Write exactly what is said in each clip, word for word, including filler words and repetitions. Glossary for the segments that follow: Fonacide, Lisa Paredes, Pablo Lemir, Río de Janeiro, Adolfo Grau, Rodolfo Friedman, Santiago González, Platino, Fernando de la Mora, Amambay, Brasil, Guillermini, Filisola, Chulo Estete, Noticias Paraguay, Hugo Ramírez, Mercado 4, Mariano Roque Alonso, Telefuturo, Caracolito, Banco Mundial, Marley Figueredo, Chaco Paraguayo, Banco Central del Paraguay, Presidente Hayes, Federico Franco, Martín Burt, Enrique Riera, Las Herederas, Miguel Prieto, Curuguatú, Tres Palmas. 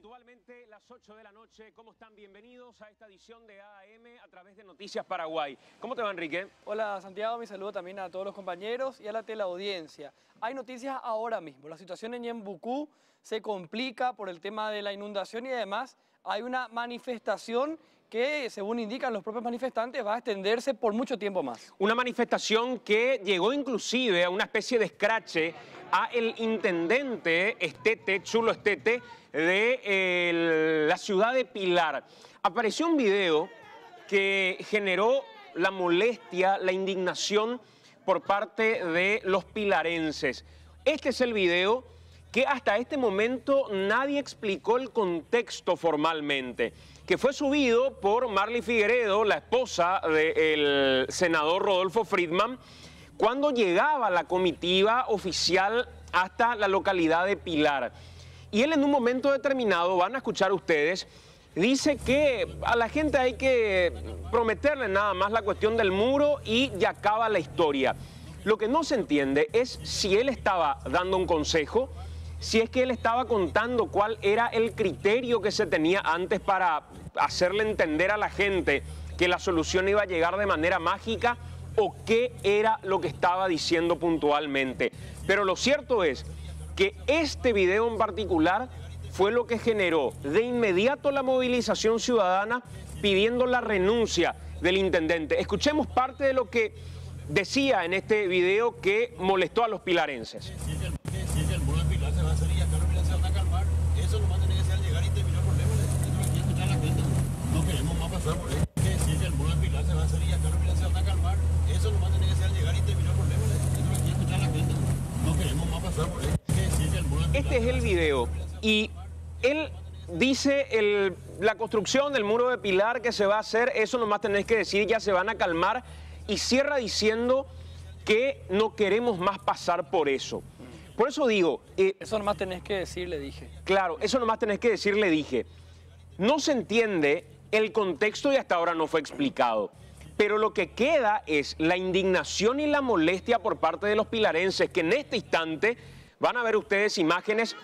puntualmente las ocho de la noche. ¿Cómo están? Bienvenidos a esta edición de A A M a través de Noticias Paraguay. ¿Cómo te va, Enrique? Hola, Santiago. Mi saludo también a todos los compañeros y a la teleaudiencia. Hay noticias ahora mismo. La situación en Ñeembucú se complica por el tema de la inundación y además hay una manifestación que, según indican los propios manifestantes, va a extenderse por mucho tiempo más. Una manifestación que llegó inclusive a una especie de escrache a el intendente Estete, Chulo Estete, de eh, la ciudad de Pilar. Apareció un video que generó la molestia, la indignación por parte de los pilarenses. Este es el video que hasta este momento nadie explicó el contexto formalmente, que fue subido por Marley Figueredo, la esposa del senador Rodolfo Friedman, cuando llegaba la comitiva oficial hasta la localidad de Pilar. Y él en un momento determinado, van a escuchar ustedes, dice que a la gente hay que prometerle nada más la cuestión del muro y ya acaba la historia. Lo que no se entiende es si él estaba dando un consejo, si es que él estaba contando cuál era el criterio que se tenía antes para hacerle entender a la gente que la solución iba a llegar de manera mágica o qué era lo que estaba diciendo puntualmente. Pero lo cierto es que este video en particular fue lo que generó de inmediato la movilización ciudadana pidiendo la renuncia del intendente. Escuchemos parte de lo que decía en este video que molestó a los pilarenses. Este es el video y él dice el, la construcción del muro de Pilar que se va a hacer, eso nomás tenés que decir, ya se van a calmar, y cierra diciendo que no queremos más pasar por eso. Por eso digo... Eh, eso nomás tenés que decir, le dije. Claro, eso nomás tenés que decir, le dije. No se entiende el contexto y hasta ahora no fue explicado. Pero lo que queda es la indignación y la molestia por parte de los pilarenses, que en este instante, van a ver ustedes imágenes,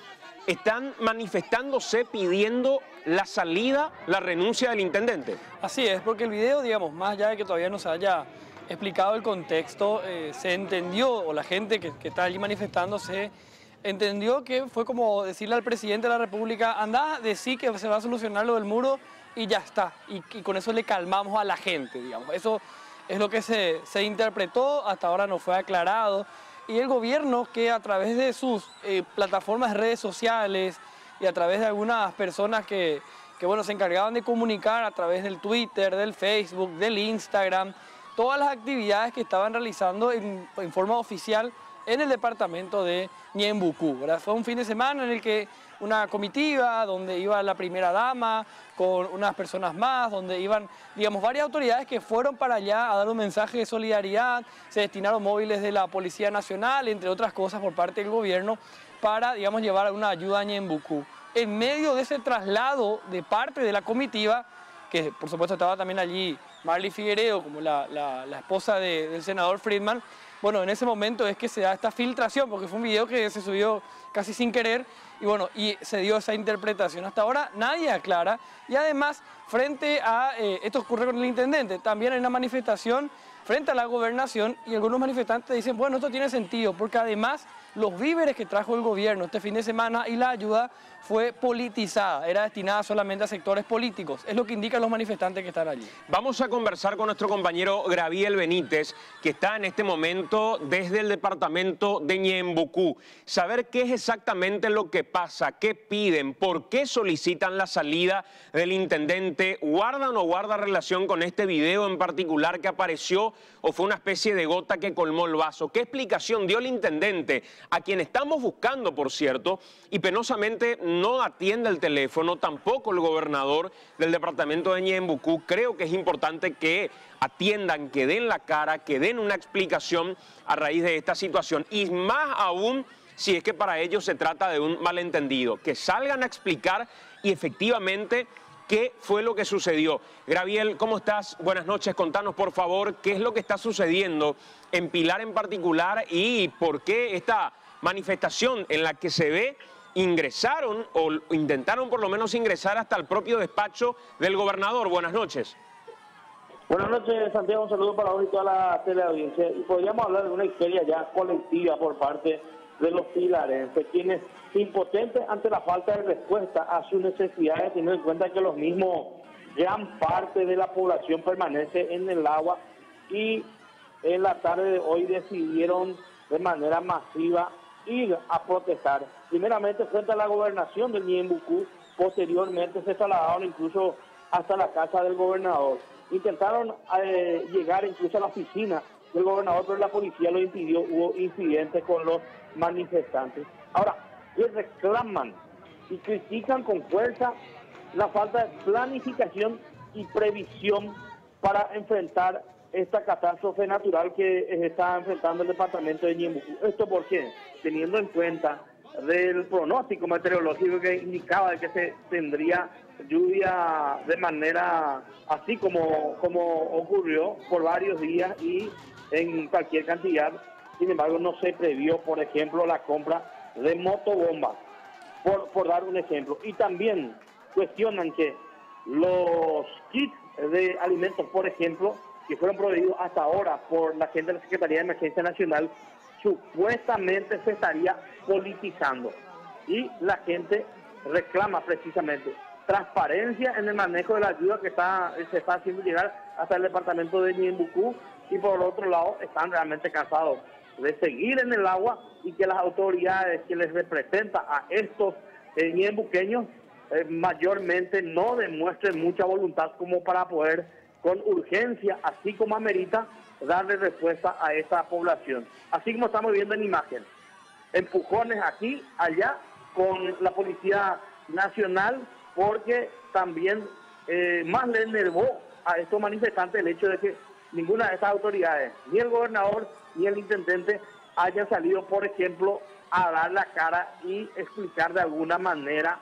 están manifestándose pidiendo la salida, la renuncia del intendente. Así es, porque el video, digamos, más allá de que todavía no se haya explicado el contexto, eh, se entendió, o la gente que, que está allí manifestándose, entendió que fue como decirle al presidente de la República, andá, decí que se va a solucionar lo del muro y ya está. Y, y con eso le calmamos a la gente, digamos. Eso es lo que se, se interpretó, hasta ahora no fue aclarado. Y el gobierno que a través de sus eh, plataformas, redes sociales y a través de algunas personas que, que bueno, se encargaban de comunicar a través del Twitter, del Facebook, del Instagram, todas las actividades que estaban realizando en, en forma oficial en el departamento de Ñeembucú, ¿verdad? Fue un fin de semana en el que una comitiva donde iba la primera dama con unas personas más, donde iban, digamos, varias autoridades que fueron para allá a dar un mensaje de solidaridad, se destinaron móviles de la Policía Nacional, entre otras cosas por parte del gobierno, para, digamos, llevar una ayuda a Ñeembucú. En medio de ese traslado de parte de la comitiva, que por supuesto estaba también allí Marley Figueredo, como la, la, la esposa de, del senador Friedman, bueno, en ese momento es que se da esta filtración, porque fue un video que se subió casi sin querer, y bueno, y se dio esa interpretación. Hasta ahora nadie aclara, y además, frente a, eh, esto ocurre con el intendente, también hay una manifestación frente a la gobernación, y algunos manifestantes dicen, bueno, esto tiene sentido, porque además los víveres que trajo el gobierno este fin de semana y la ayuda fue politizada, era destinada solamente a sectores políticos, es lo que indican los manifestantes que están allí. Vamos a conversar con nuestro compañero Gabriel Benítez, que está en este momento desde el departamento de Ñeembucú, saber qué es exactamente lo que pasa, qué piden, por qué solicitan la salida del intendente, guarda o no guarda relación con este video en particular que apareció o fue una especie de gota que colmó el vaso. ¿Qué explicación dio el intendente, a quien estamos buscando, por cierto, y penosamente no atiende el teléfono, tampoco el gobernador del departamento de Ñeembucú? Creo que es importante que atiendan, que den la cara, que den una explicación a raíz de esta situación, y más aún si es que para ellos se trata de un malentendido, que salgan a explicar y efectivamente qué fue lo que sucedió. Gabriel, ¿cómo estás? Buenas noches, contanos por favor qué es lo que está sucediendo en Pilar en particular y por qué esta manifestación en la que se ve ingresaron o intentaron por lo menos ingresar hasta el propio despacho del gobernador. Buenas noches. Buenas noches, Santiago. Un saludo para vos y toda la teleaudiencia. Y podríamos hablar de una historia ya colectiva por parte de los pilarenses, quienes impotentes ante la falta de respuesta a sus necesidades, teniendo en cuenta que los mismos, gran parte de la población permanece en el agua, y en la tarde de hoy decidieron de manera masiva ir a protestar. Primeramente frente a la gobernación del Ñeembucú, posteriormente se trasladaron incluso hasta la casa del gobernador. Intentaron eh, llegar incluso a la oficina del gobernador, pero la policía lo impidió. Hubo incidentes con los manifestantes. Ahora, ellos reclaman y critican con fuerza la falta de planificación y previsión para enfrentar esta catástrofe natural que está enfrentando el departamento de Ñeembucú. ¿Esto por qué? Teniendo en cuenta del pronóstico meteorológico que indicaba de que se tendría lluvia de manera así como, como ocurrió por varios días y en cualquier cantidad. Sin embargo, no se previó, por ejemplo, la compra de motobombas, por, por dar un ejemplo. Y también cuestionan que los kits de alimentos, por ejemplo, que fueron proveídos hasta ahora por la gente de la Secretaría de Emergencia Nacional, supuestamente se estaría politizando. Y la gente reclama precisamente transparencia en el manejo de la ayuda que está, se está haciendo llegar hasta el departamento de Ñeembucú, y por otro lado están realmente cansados de seguir en el agua y que las autoridades que les representan a estos eh, ñeembuqueños eh, mayormente no demuestren mucha voluntad como para poder con urgencia, así como amerita, darle respuesta a esta población. Así como estamos viendo en imagen, empujones aquí, allá, con la Policía Nacional, porque también eh, más le enervó a estos manifestantes el hecho de que ninguna de estas autoridades, ni el gobernador ni el intendente, hayan salido, por ejemplo, a dar la cara y explicar de alguna manera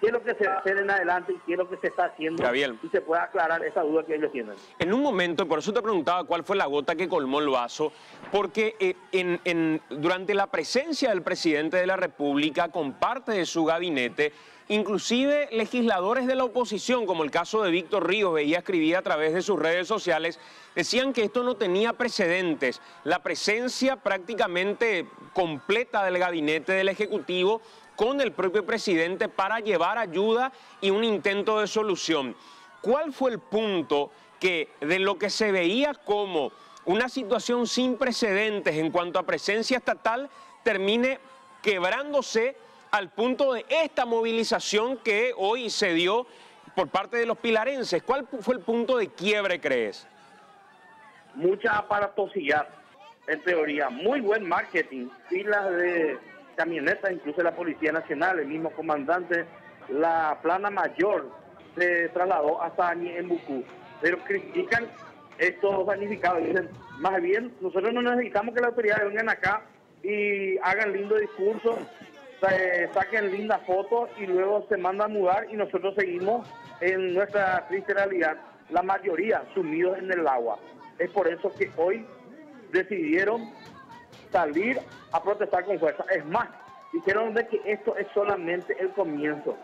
qué es lo que se va a hacer en adelante y qué es lo que se está haciendo, Gabriel, y se pueda aclarar esa duda que ellos tienen. En un momento, por eso te preguntaba cuál fue la gota que colmó el vaso, porque eh, en, en, durante la presencia del presidente de la República, con parte de su gabinete, inclusive legisladores de la oposición, como el caso de Víctor Ríos, veía escribir a través de sus redes sociales, decían que esto no tenía precedentes. La presencia prácticamente completa del gabinete del Ejecutivo con el propio presidente para llevar ayuda y un intento de solución. ¿Cuál fue el punto que de lo que se veía como una situación sin precedentes en cuanto a presencia estatal termine quebrándose al punto de esta movilización que hoy se dio por parte de los pilarenses? ¿Cuál fue el punto de quiebre, crees? Mucha aparatosidad, en teoría, muy buen marketing, filas de camionetas, incluso la Policía Nacional, el mismo comandante, la plana mayor se trasladó hasta Ñeembucú. Pero critican estos damnificados, dicen, más bien, nosotros no necesitamos que las autoridades vengan acá y hagan lindo discurso, se saquen lindas fotos y luego se manda a mudar y nosotros seguimos en nuestra triste realidad, la mayoría sumidos en el agua. Es por eso que hoy decidieron salir a protestar con fuerza. Es más, dijeron de que esto es solamente el comienzo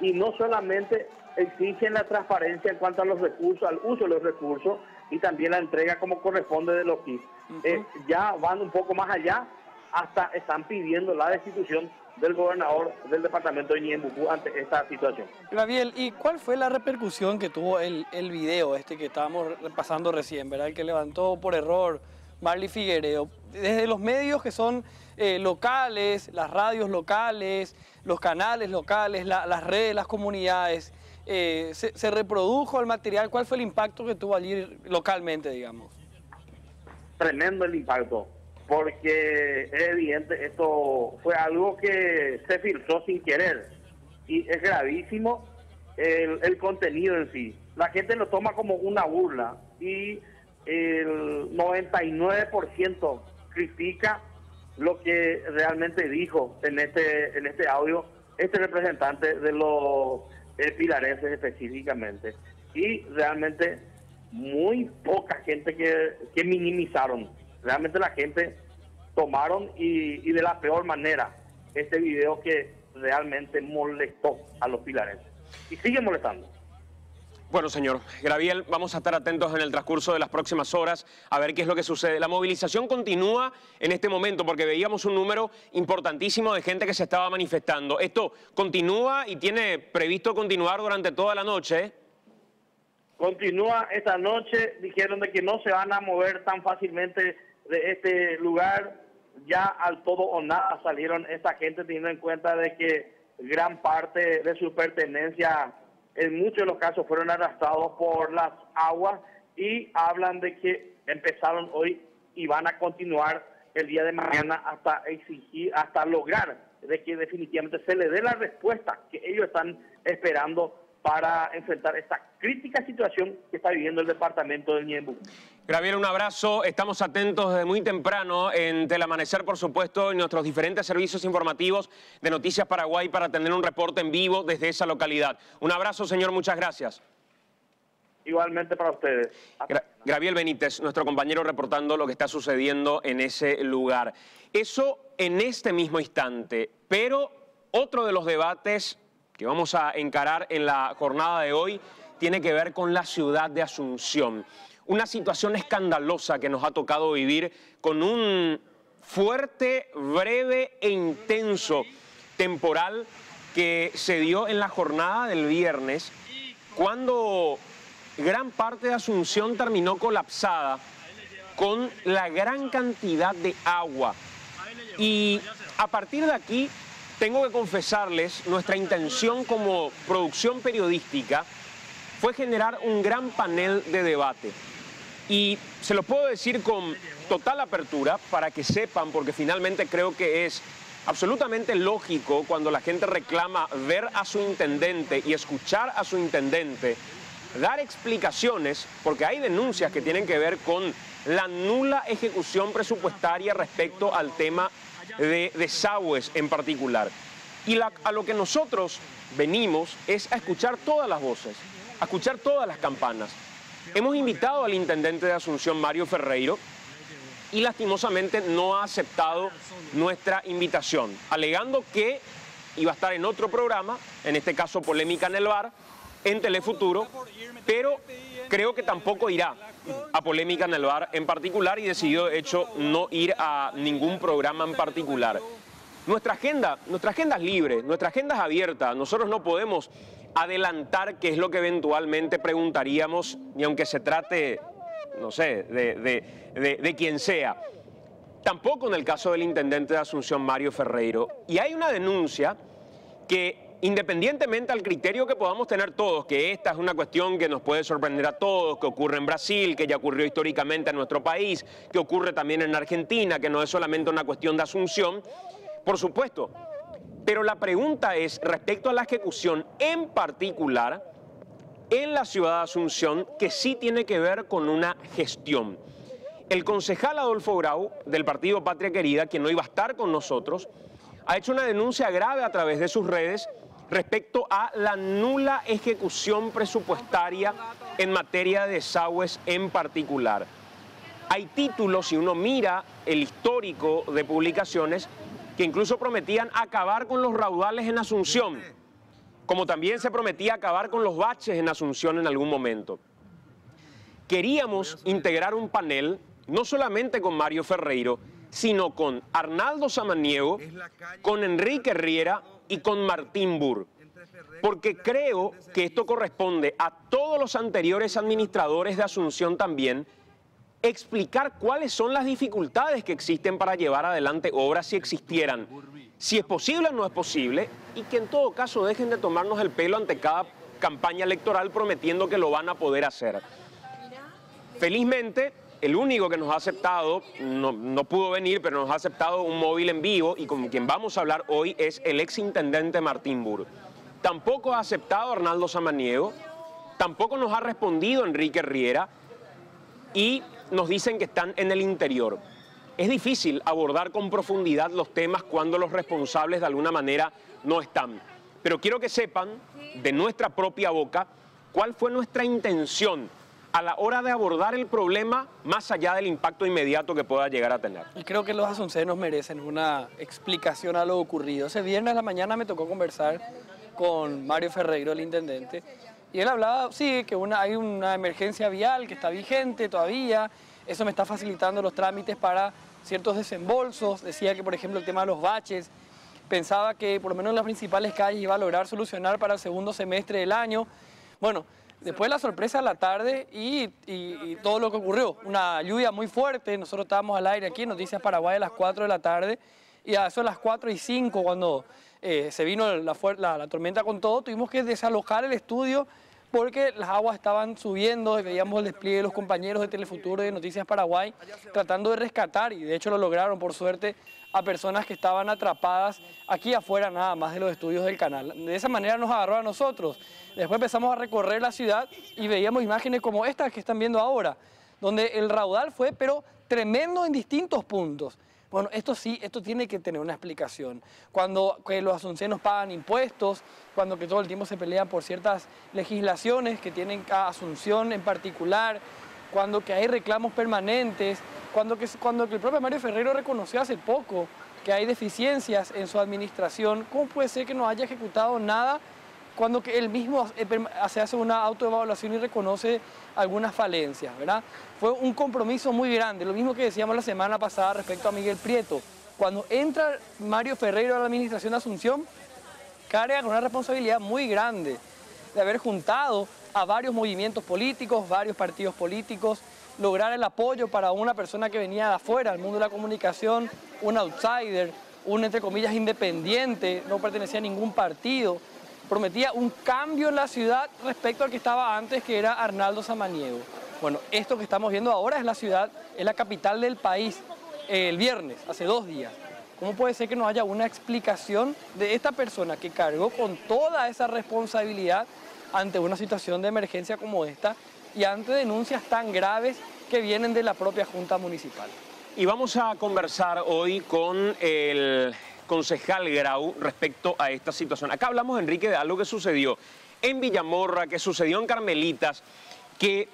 y no solamente exigen la transparencia en cuanto a los recursos, al uso de los recursos y también la entrega como corresponde de los kits. Uh-huh. eh, ya van un poco más allá, hasta están pidiendo la destitución del gobernador del departamento de Ñeembucú ante esta situación. Gabriel, ¿y cuál fue la repercusión que tuvo el, el video este que estábamos repasando recién, ¿verdad? El que levantó por error Marley Figueredo, desde los medios que son eh, locales, las radios locales, los canales locales, la, las redes, las comunidades, eh, se, se reprodujo el material? ¿Cuál fue el impacto que tuvo allí localmente, digamos? Tremendo el impacto, porque es evidente, esto fue algo que se filtró sin querer, y es gravísimo el, el contenido en sí. La gente lo toma como una burla, y el noventa y nueve por ciento critica lo que realmente dijo en este en este audio este representante de los eh, pilarenses específicamente. Y realmente muy poca gente que, que minimizaron. Realmente la gente tomaron y, y de la peor manera este video que realmente molestó a los pilares y sigue molestando. Bueno, señor Gabriel, vamos a estar atentos en el transcurso de las próximas horas a ver qué es lo que sucede. La movilización continúa en este momento porque veíamos un número importantísimo de gente que se estaba manifestando. ¿Esto continúa y tiene previsto continuar durante toda la noche, eh? Continúa esta noche. Dijeron de que no se van a mover tan fácilmente de este lugar. Ya al todo o nada salieron esta gente, teniendo en cuenta de que gran parte de su pertenencia en muchos de los casos fueron arrastrados por las aguas, y hablan de que empezaron hoy y van a continuar el día de mañana hasta exigir, hasta lograr de que definitivamente se les dé la respuesta que ellos están esperando para enfrentar esta crítica situación que está viviendo el departamento del Ñeembucú. Gabriel, un abrazo. Estamos atentos desde muy temprano en Tel Amanecer, por supuesto, en nuestros diferentes servicios informativos de Noticias Paraguay para tener un reporte en vivo desde esa localidad. Un abrazo, señor. Muchas gracias. Igualmente para ustedes. Gra- Gabriel Benítez, nuestro compañero, reportando lo que está sucediendo en ese lugar. Eso en este mismo instante, pero otro de los debates que vamos a encarar en la jornada de hoy tiene que ver con la ciudad de Asunción. Una situación escandalosa que nos ha tocado vivir con un fuerte, breve e intenso temporal que se dio en la jornada del viernes, cuando gran parte de Asunción terminó colapsada con la gran cantidad de agua. Y a partir de aquí tengo que confesarles, nuestra intención como producción periodística fue generar un gran panel de debate. Y se lo puedo decir con total apertura para que sepan, porque finalmente creo que es absolutamente lógico cuando la gente reclama ver a su intendente y escuchar a su intendente dar explicaciones, porque hay denuncias que tienen que ver con la nula ejecución presupuestaria respecto al tema de desagües en particular. Y la, a lo que nosotros venimos es a escuchar todas las voces, a escuchar todas las campanas. Hemos invitado al intendente de Asunción, Mario Ferreiro, y lastimosamente no ha aceptado nuestra invitación, alegando que iba a estar en otro programa, en este caso Polémica en el Bar, en Telefuturo, pero creo que tampoco irá a Polémica en el Bar en particular y decidió, de hecho, no ir a ningún programa en particular. Nuestra agenda, nuestra agenda es libre, nuestra agenda es abierta. Nosotros no podemos adelantar qué es lo que eventualmente preguntaríamos, ni aunque se trate, no sé, de, de, de, de quien sea. Tampoco en el caso del intendente de Asunción, Mario Ferreiro. Y hay una denuncia que, independientemente al criterio que podamos tener todos, que esta es una cuestión que nos puede sorprender a todos, que ocurre en Brasil, que ya ocurrió históricamente en nuestro país, que ocurre también en Argentina, que no es solamente una cuestión de Asunción, por supuesto. Pero la pregunta es, respecto a la ejecución en particular, en la ciudad de Asunción, que sí tiene que ver con una gestión. El concejal Adolfo Grau, del Partido Patria Querida, quien no iba a estar con nosotros, ha hecho una denuncia grave a través de sus redes respecto a la nula ejecución presupuestaria en materia de desagües en particular. Hay títulos, si uno mira el histórico de publicaciones, que incluso prometían acabar con los raudales en Asunción, como también se prometía acabar con los baches en Asunción en algún momento. Queríamos integrar un panel, no solamente con Mario Ferreiro, sino con Arnaldo Samaniego, con Enrique Riera y con Martín Burt, porque creo que esto corresponde a todos los anteriores administradores de Asunción también, explicar cuáles son las dificultades que existen para llevar adelante obras si existieran, si es posible o no es posible, y que en todo caso dejen de tomarnos el pelo ante cada campaña electoral prometiendo que lo van a poder hacer. Felizmente, el único que nos ha aceptado, no, no pudo venir, pero nos ha aceptado un móvil en vivo y con quien vamos a hablar hoy es el exintendente Martín Burt. Tampoco ha aceptado Arnaldo Samaniego, tampoco nos ha respondido Enrique Riera y nos dicen que están en el interior. Es difícil abordar con profundidad los temas cuando los responsables de alguna manera no están. Pero quiero que sepan de nuestra propia boca cuál fue nuestra intención a la hora de abordar el problema más allá del impacto inmediato que pueda llegar a tener. Y creo que los asuncenos merecen una explicación a lo ocurrido. Ese viernes a la mañana me tocó conversar con Mario Ferreiro, el intendente, y él hablaba, sí, que una, hay una emergencia vial que está vigente todavía, eso me está facilitando los trámites para ciertos desembolsos, decía que por ejemplo el tema de los baches, pensaba que por lo menos en las principales calles iba a lograr solucionar para el segundo semestre del año. Bueno, después la sorpresa de la tarde y, y, y todo lo que ocurrió, una lluvia muy fuerte, nosotros estábamos al aire aquí en Noticias Paraguay a las cuatro de la tarde, y a eso a las cuatro y cinco cuando eh, se vino la, la, la tormenta con todo, tuvimos que desalojar el estudio porque las aguas estaban subiendo, veíamos el despliegue de los compañeros de Telefuturo y de Noticias Paraguay tratando de rescatar, y de hecho lo lograron por suerte, a personas que estaban atrapadas aquí afuera nada más de los estudios del canal. De esa manera nos agarró a nosotros. Después empezamos a recorrer la ciudad y veíamos imágenes como estas que están viendo ahora, donde el raudal fue pero tremendo en distintos puntos. Bueno, esto sí, esto tiene que tener una explicación. Cuando que los asuncenos pagan impuestos, cuando que todo el tiempo se pelean por ciertas legislaciones que tienen a Asunción en particular, cuando que hay reclamos permanentes, cuando que, cuando que el propio Mario Ferreiro reconoció hace poco que hay deficiencias en su administración, ¿cómo puede ser que no haya ejecutado nada cuando que él mismo se hace una autoevaluación y reconoce algunas falencias, ¿verdad? Fue un compromiso muy grande, lo mismo que decíamos la semana pasada respecto a Miguel Prieto. Cuando entra Mario Ferreiro a la administración de Asunción, carga con una responsabilidad muy grande de haber juntado a varios movimientos políticos, varios partidos políticos, lograr el apoyo para una persona que venía de afuera, al mundo de la comunicación, un outsider, un, entre comillas, independiente, no pertenecía a ningún partido. Prometía un cambio en la ciudad respecto al que estaba antes, que era Arnaldo Samaniego. Bueno, esto que estamos viendo ahora es la ciudad, es la capital del país, eh, el viernes, hace dos días. ¿Cómo puede ser que no haya una explicación de esta persona que cargó con toda esa responsabilidad ante una situación de emergencia como esta y ante denuncias tan graves que vienen de la propia Junta Municipal? Y vamos a conversar hoy con el concejal Grau respecto a esta situación. Acá hablamos, Enrique, de algo que sucedió en Villamorra, que sucedió en Carmelitas, que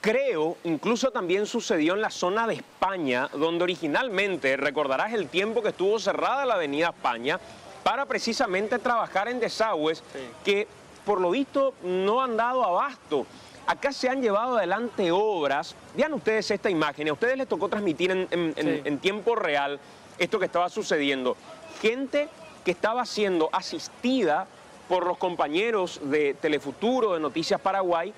creo incluso también sucedió en la zona de España, donde originalmente, recordarás el tiempo que estuvo cerrada la avenida España para precisamente trabajar en desagües, sí, que por lo visto no han dado abasto. Acá se han llevado adelante obras. Vean ustedes esta imagen, a ustedes les tocó transmitir en, en, sí. en, en tiempo real esto que estaba sucediendo, gente que estaba siendo asistida por los compañeros de Telefuturo, de Noticias Paraguay,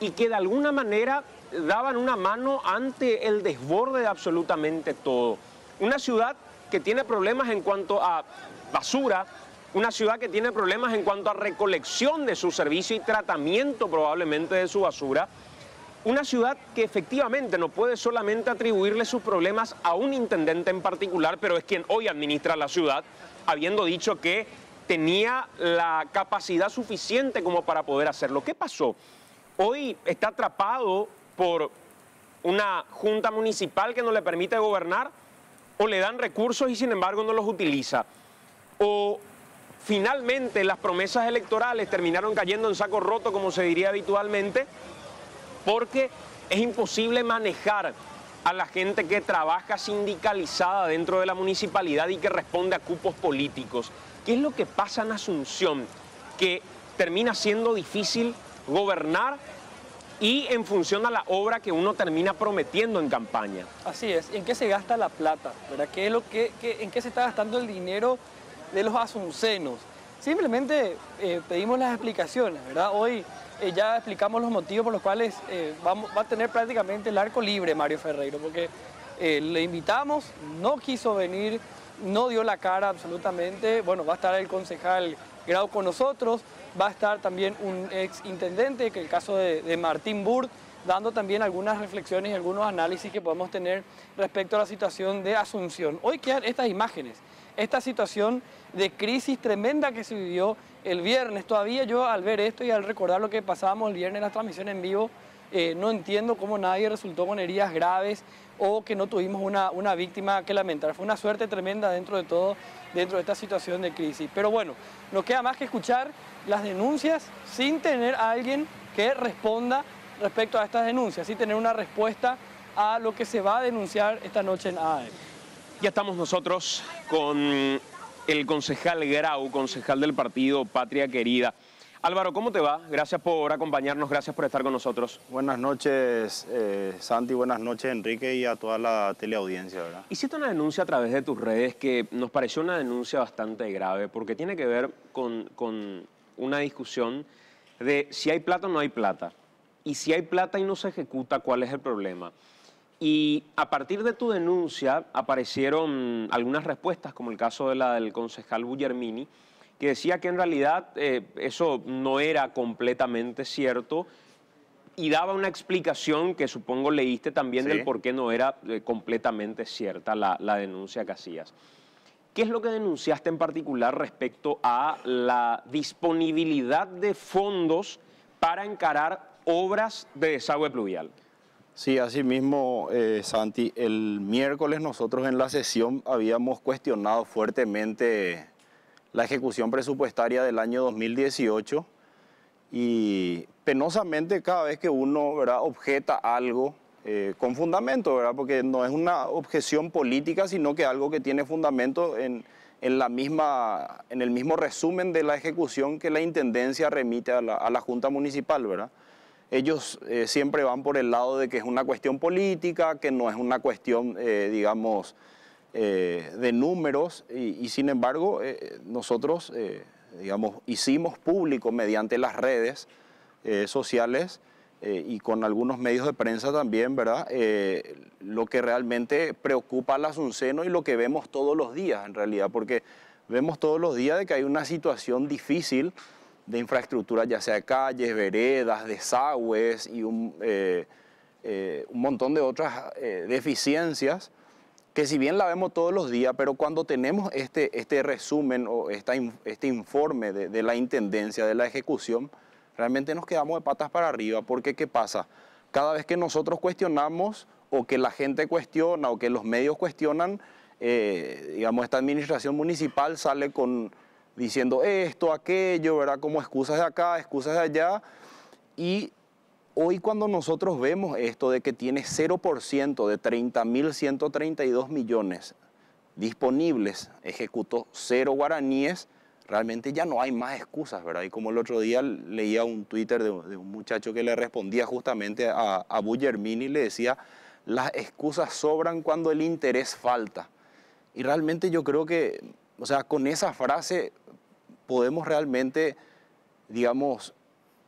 y que de alguna manera daban una mano ante el desborde de absolutamente todo. Una ciudad que tiene problemas en cuanto a basura, una ciudad que tiene problemas en cuanto a recolección de su servicio y tratamiento probablemente de su basura. Una ciudad que efectivamente no puede solamente atribuirle sus problemas a un intendente en particular, pero es quien hoy administra la ciudad, habiendo dicho que tenía la capacidad suficiente como para poder hacerlo. ¿Qué pasó? Hoy está atrapado por una junta municipal que no le permite gobernar, o le dan recursos y sin embargo no los utiliza. O finalmente las promesas electorales terminaron cayendo en saco roto, como se diría habitualmente, porque es imposible manejar a la gente que trabaja sindicalizada dentro de la municipalidad y que responde a cupos políticos. ¿Qué es lo que pasa en Asunción? Que termina siendo difícil gobernar y en función a la obra que uno termina prometiendo en campaña. Así es. ¿En qué se gasta la plata? ¿Verdad? ¿Qué es lo que, qué, ¿En qué se está gastando el dinero de los asuncenos? Simplemente eh, pedimos las explicaciones, ¿verdad? Hoy eh, ya explicamos los motivos por los cuales eh, vamos, va a tener prácticamente el arco libre Mario Ferreiro, porque eh, le invitamos, no quiso venir, no dio la cara absolutamente. Bueno, va a estar el concejal Grau con nosotros, va a estar también un ex intendente, que el caso de, de Martín Burt, dando también algunas reflexiones y algunos análisis que podemos tener respecto a la situación de Asunción. Hoy quedan estas imágenes, esta situación de crisis tremenda que se vivió el viernes. Todavía yo al ver esto y al recordar lo que pasábamos el viernes en la transmisión en vivo, eh, no entiendo cómo nadie resultó con heridas graves o que no tuvimos una, una víctima que lamentar. Fue una suerte tremenda dentro de todo, dentro de esta situación de crisis. Pero bueno, no queda más que escuchar las denuncias sin tener a alguien que responda respecto a estas denuncias y tener una respuesta a lo que se va a denunciar esta noche en A A M. Ya estamos nosotros con el concejal Grau, concejal del partido Patria Querida. Álvaro, ¿cómo te va? Gracias por acompañarnos, gracias por estar con nosotros. Buenas noches, eh, Santi, buenas noches, Enrique, y a toda la teleaudiencia, ¿verdad? Hiciste una denuncia a través de tus redes que nos pareció una denuncia bastante grave, porque tiene que ver con, con una discusión de si hay plata o no hay plata. Y si hay plata y no se ejecuta, ¿cuál es el problema? Y a partir de tu denuncia aparecieron algunas respuestas, como el caso de la del concejal Guillermini, que decía que en realidad eh, eso no era completamente cierto y daba una explicación que supongo leíste también, ¿sí?, del por qué no era eh, completamente cierta la, la denuncia que hacías. ¿Qué es lo que denunciaste en particular respecto a la disponibilidad de fondos para encarar obras de desagüe pluvial? Sí, así mismo, eh, Santi. El miércoles nosotros en la sesión habíamos cuestionado fuertemente la ejecución presupuestaria del año dos mil dieciocho y penosamente cada vez que uno, ¿verdad?, objeta algo eh, con fundamento, ¿verdad?, porque no es una objeción política, sino que algo que tiene fundamento en, en, la misma, en el mismo resumen de la ejecución que la Intendencia remite a la, a la Junta Municipal, ¿verdad? Ellos eh, siempre van por el lado de que es una cuestión política, que no es una cuestión, eh, digamos, Eh, de números y, y sin embargo eh, nosotros eh, digamos, hicimos público mediante las redes eh, sociales eh, y con algunos medios de prensa también, ¿verdad?, Eh, lo que realmente preocupa al asunceno y lo que vemos todos los días en realidad, porque vemos todos los días de que hay una situación difícil de infraestructura, ya sea calles, veredas, desagües y un, eh, eh, un montón de otras eh, deficiencias que si bien la vemos todos los días, pero cuando tenemos este, este resumen o esta, este informe de, de la Intendencia, de la ejecución, realmente nos quedamos de patas para arriba, porque ¿qué pasa? Cada vez que nosotros cuestionamos o que la gente cuestiona o que los medios cuestionan, eh, digamos, esta administración municipal sale con diciendo esto, aquello, ¿verdad?, como excusas de acá, excusas de allá, y hoy cuando nosotros vemos esto de que tiene cero por ciento de treinta mil ciento treinta y dos millones disponibles, ejecutó cero guaraníes, realmente ya no hay más excusas, ¿verdad? Y como el otro día leía un Twitter de, de un muchacho que le respondía justamente a, a Guillermini y le decía, las excusas sobran cuando el interés falta. Y realmente yo creo que, o sea, con esa frase podemos realmente, digamos,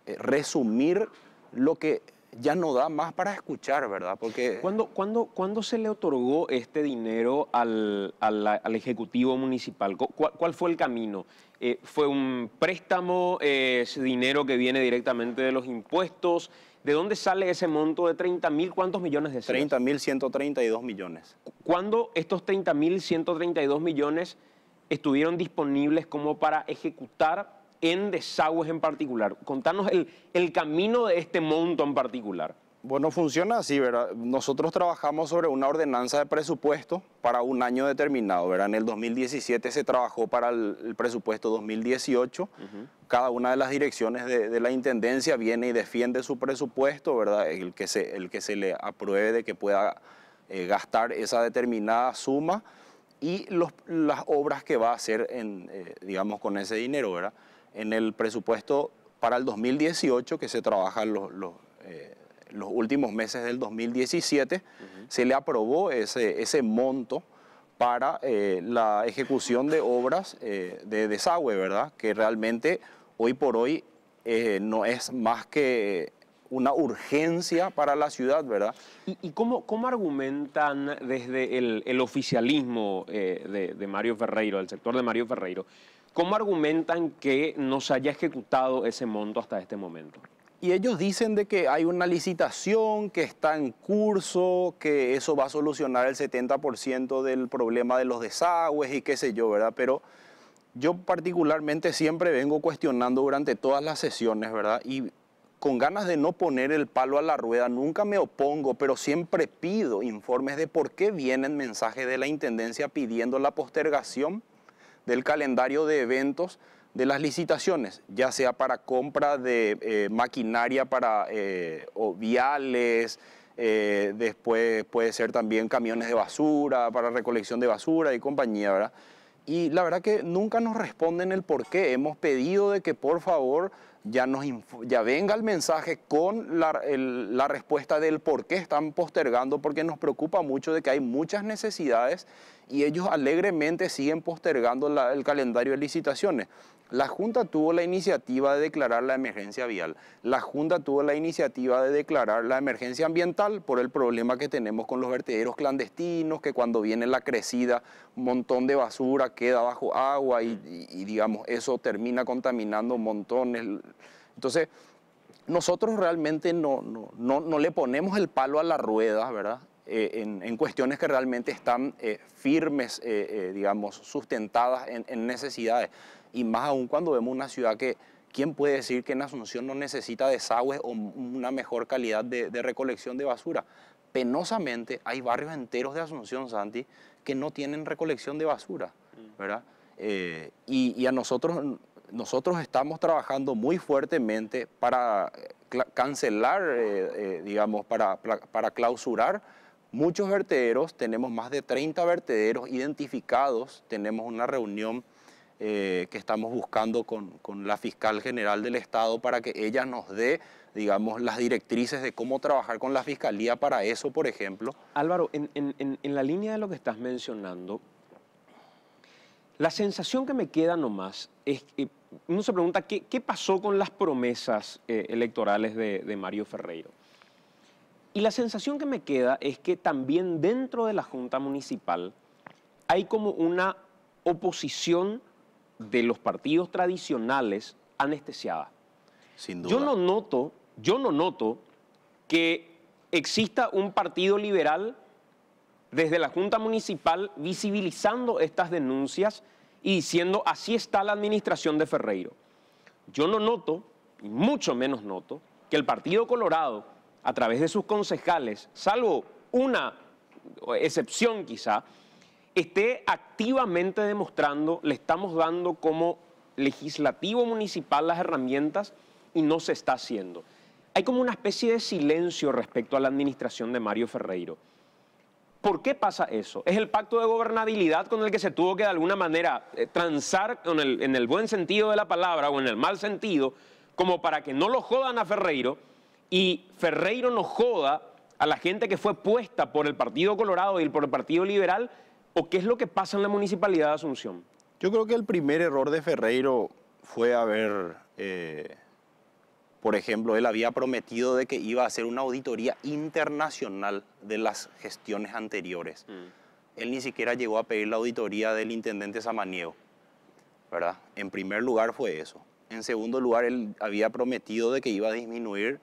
resumir lo que ya no da más para escuchar, ¿verdad? Porque ¿Cuándo, cuándo, ¿cuándo se le otorgó este dinero al, al, al Ejecutivo Municipal? ¿Cuál, cuál fue el camino? Eh, ¿Fue un préstamo? Eh, ¿Es dinero que viene directamente de los impuestos? ¿De dónde sale ese monto de treinta mil? ¿Cuántos millones de ceros? treinta mil ciento treinta y dos millones. ¿Cuándo estos treinta mil ciento treinta y dos millones estuvieron disponibles como para ejecutar en desagües en particular? Contanos el, el camino de este monto en particular. Bueno, funciona así, ¿verdad? Nosotros trabajamos sobre una ordenanza de presupuesto para un año determinado, ¿verdad? En el dos mil diecisiete se trabajó para el, el presupuesto dos mil dieciocho. Uh-huh. Cada una de las direcciones de, de la Intendencia viene y defiende su presupuesto, ¿verdad? El que se, el que se le apruebe de que pueda eh, gastar esa determinada suma y los, las obras que va a hacer, en, eh, digamos, con ese dinero, ¿verdad? En el presupuesto para el dos mil dieciocho, que se trabaja los, los, eh, los últimos meses del dos mil diecisiete, uh-huh, se le aprobó ese, ese monto para eh, la ejecución de obras eh, de desagüe, ¿verdad?, que realmente hoy por hoy eh, no es más que una urgencia para la ciudad, ¿verdad? ¿Y, y cómo, cómo argumentan desde el, el oficialismo eh, de, de Mario Ferreiro, el sector de Mario Ferreiro? ¿Cómo argumentan que no se haya ejecutado ese monto hasta este momento? Y ellos dicen de que hay una licitación, que está en curso, que eso va a solucionar el setenta por ciento del problema de los desagües y qué sé yo, ¿verdad? Pero yo particularmente siempre vengo cuestionando durante todas las sesiones, ¿verdad? Y con ganas de no poner el palo a la rueda, nunca me opongo, pero siempre pido informes de por qué vienen mensajes de la Intendencia pidiendo la postergación del calendario de eventos de las licitaciones, ya sea para compra de eh, maquinaria para eh, o viales, eh, después puede ser también camiones de basura, para recolección de basura y compañía, ¿verdad? Y la verdad que nunca nos responden el por qué. Hemos pedido de que por favor ya, nos ya venga el mensaje con la, el, la respuesta del por qué están postergando, porque nos preocupa mucho de que hay muchas necesidades y ellos alegremente siguen postergando la, el calendario de licitaciones. La Junta tuvo la iniciativa de declarar la emergencia vial. La Junta tuvo la iniciativa de declarar la emergencia ambiental por el problema que tenemos con los vertederos clandestinos, que cuando viene la crecida, un montón de basura queda bajo agua y, y, y digamos, eso termina contaminando montones. Entonces, nosotros realmente no, no, no, no le ponemos el palo a la rueda, ¿verdad? Eh, en, en cuestiones que realmente están eh, firmes, eh, eh, digamos, sustentadas en, en necesidades. Y más aún cuando vemos una ciudad que, ¿quién puede decir que en Asunción no necesita desagües o una mejor calidad de, de recolección de basura? Penosamente hay barrios enteros de Asunción, Santi, que no tienen recolección de basura, ¿verdad? Eh, y, y a nosotros, nosotros estamos trabajando muy fuertemente para cancelar, eh, eh, digamos, para, para, para clausurar muchos vertederos. Tenemos más de treinta vertederos identificados. Tenemos una reunión eh, que estamos buscando con, con la fiscal general del Estado para que ella nos dé, digamos, las directrices de cómo trabajar con la fiscalía para eso, por ejemplo. Álvaro, en, en, en la línea de lo que estás mencionando, la sensación que me queda nomás es que uno se pregunta qué, qué pasó con las promesas eh, electorales de, de Mario Ferreiro. Y la sensación que me queda es que también dentro de la Junta Municipal hay como una oposición de los partidos tradicionales anestesiada. Sin duda. Yo no noto, yo no noto que exista un partido liberal desde la Junta Municipal visibilizando estas denuncias y diciendo así está la administración de Ferreiro. Yo no noto, y mucho menos noto, que el Partido Colorado, a través de sus concejales, salvo una excepción quizá, esté activamente demostrando, le estamos dando como legislativo municipal las herramientas y no se está haciendo. Hay como una especie de silencio respecto a la administración de Mario Ferreiro. ¿Por qué pasa eso? ¿Es el pacto de gobernabilidad con el que se tuvo que de alguna manera eh, transar con el, en el buen sentido de la palabra o en el mal sentido, como para que no lo jodan a Ferreiro y Ferreiro no joda a la gente que fue puesta por el Partido Colorado y por el Partido Liberal? ¿O qué es lo que pasa en la Municipalidad de Asunción? Yo creo que el primer error de Ferreiro fue haber, eh, por ejemplo, él había prometido de que iba a hacer una auditoría internacional de las gestiones anteriores. Mm. Él ni siquiera llegó a pedir la auditoría del intendente Samaniego, ¿verdad? En primer lugar fue eso. En segundo lugar, él había prometido de que iba a disminuir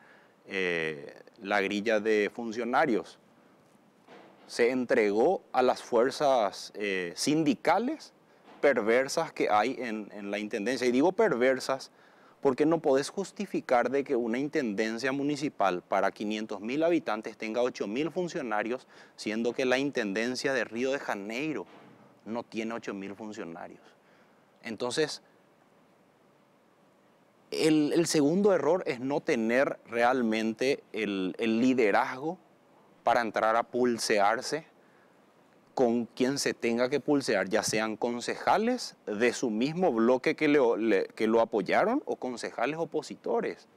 eh, la grilla de funcionarios. Se entregó a las fuerzas eh, sindicales perversas que hay en, en la intendencia. Y digo perversas porque no podés justificar de que una intendencia municipal para quinientos mil habitantes tenga ocho mil funcionarios, siendo que la intendencia de Río de Janeiro no tiene ocho mil funcionarios. Entonces, el, el segundo error es no tener realmente el, el liderazgo para entrar a pulsearse con quien se tenga que pulsear, ya sean concejales de su mismo bloque que, le, le, que lo apoyaron o concejales opositores.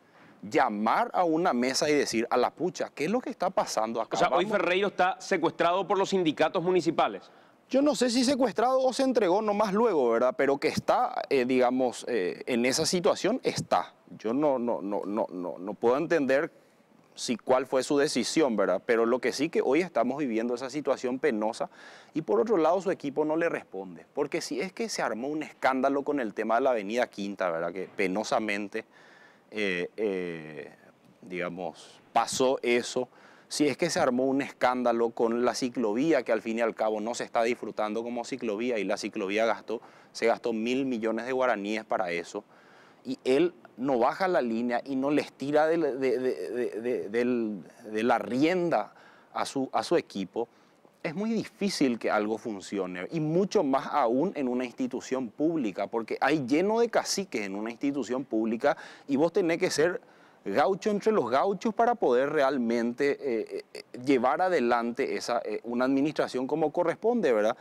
Llamar a una mesa y decir a la pucha, ¿qué es lo que está pasando acá? O sea, hoy Ferreiro está secuestrado por los sindicatos municipales. Yo no sé si secuestrado o se entregó nomás luego, ¿verdad? Pero que está, eh, digamos, eh, en esa situación está. Yo no, no, no, no, no, no puedo entender Sí, cuál fue su decisión, ¿verdad? Pero lo que sí que hoy estamos viviendo esa situación penosa y por otro lado su equipo no le responde, porque si es que se armó un escándalo con el tema de la Avenida Quinta, ¿verdad? Que penosamente, eh, eh, digamos, pasó eso. Si es que se armó un escándalo con la ciclovía, que al fin y al cabo no se está disfrutando como ciclovía y la ciclovía gastó, se gastó mil millones de guaraníes para eso. Y él no baja la línea y no les tira de, de, de, de, de, de la rienda a su, a su equipo. es muy difícil que algo funcione, y mucho más aún en una institución pública, porque hay lleno de caciques en una institución pública y vos tenés que ser gaucho entre los gauchos para poder realmente eh, llevar adelante esa, eh, una administración como corresponde, ¿verdad?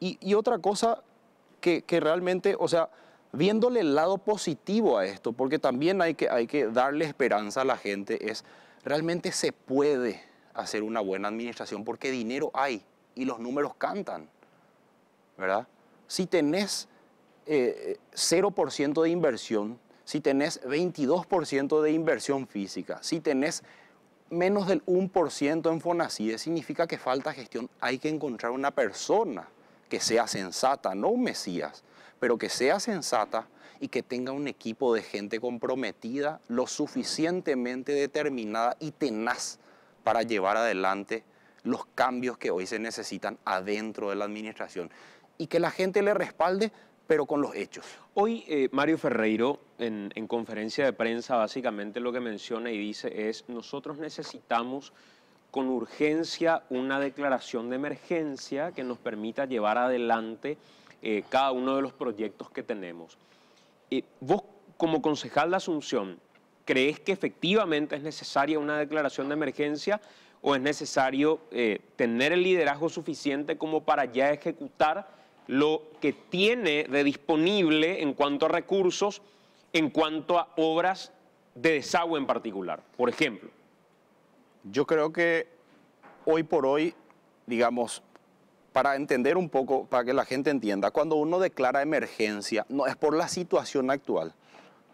Y, y otra cosa que, que realmente, o sea, viéndole el lado positivo a esto, porque también hay que, hay que darle esperanza a la gente, es realmente se puede hacer una buena administración porque dinero hay y los números cantan, ¿verdad? Si tenés eh, cero por ciento de inversión, si tenés veintidós por ciento de inversión física, si tenés menos del uno por ciento en Fonacide, significa que falta gestión. Hay que encontrar una persona que sea sensata, no un mesías, pero que sea sensata y que tenga un equipo de gente comprometida, lo suficientemente determinada y tenaz para llevar adelante los cambios que hoy se necesitan adentro de la administración y que la gente le respalde, pero con los hechos. Hoy eh, Mario Ferreiro en, en conferencia de prensa básicamente lo que menciona y dice es: nosotros necesitamos con urgencia una declaración de emergencia que nos permita llevar adelante eh, cada uno de los proyectos que tenemos. Eh, vos como concejal de Asunción, ¿crees que efectivamente es necesaria una declaración de emergencia o es necesario eh, tener el liderazgo suficiente como para ya ejecutar lo que tiene de disponible en cuanto a recursos, en cuanto a obras de desagüe en particular, por ejemplo? Yo creo que hoy por hoy, digamos, para entender un poco, para que la gente entienda, cuando uno declara emergencia, no es por la situación actual,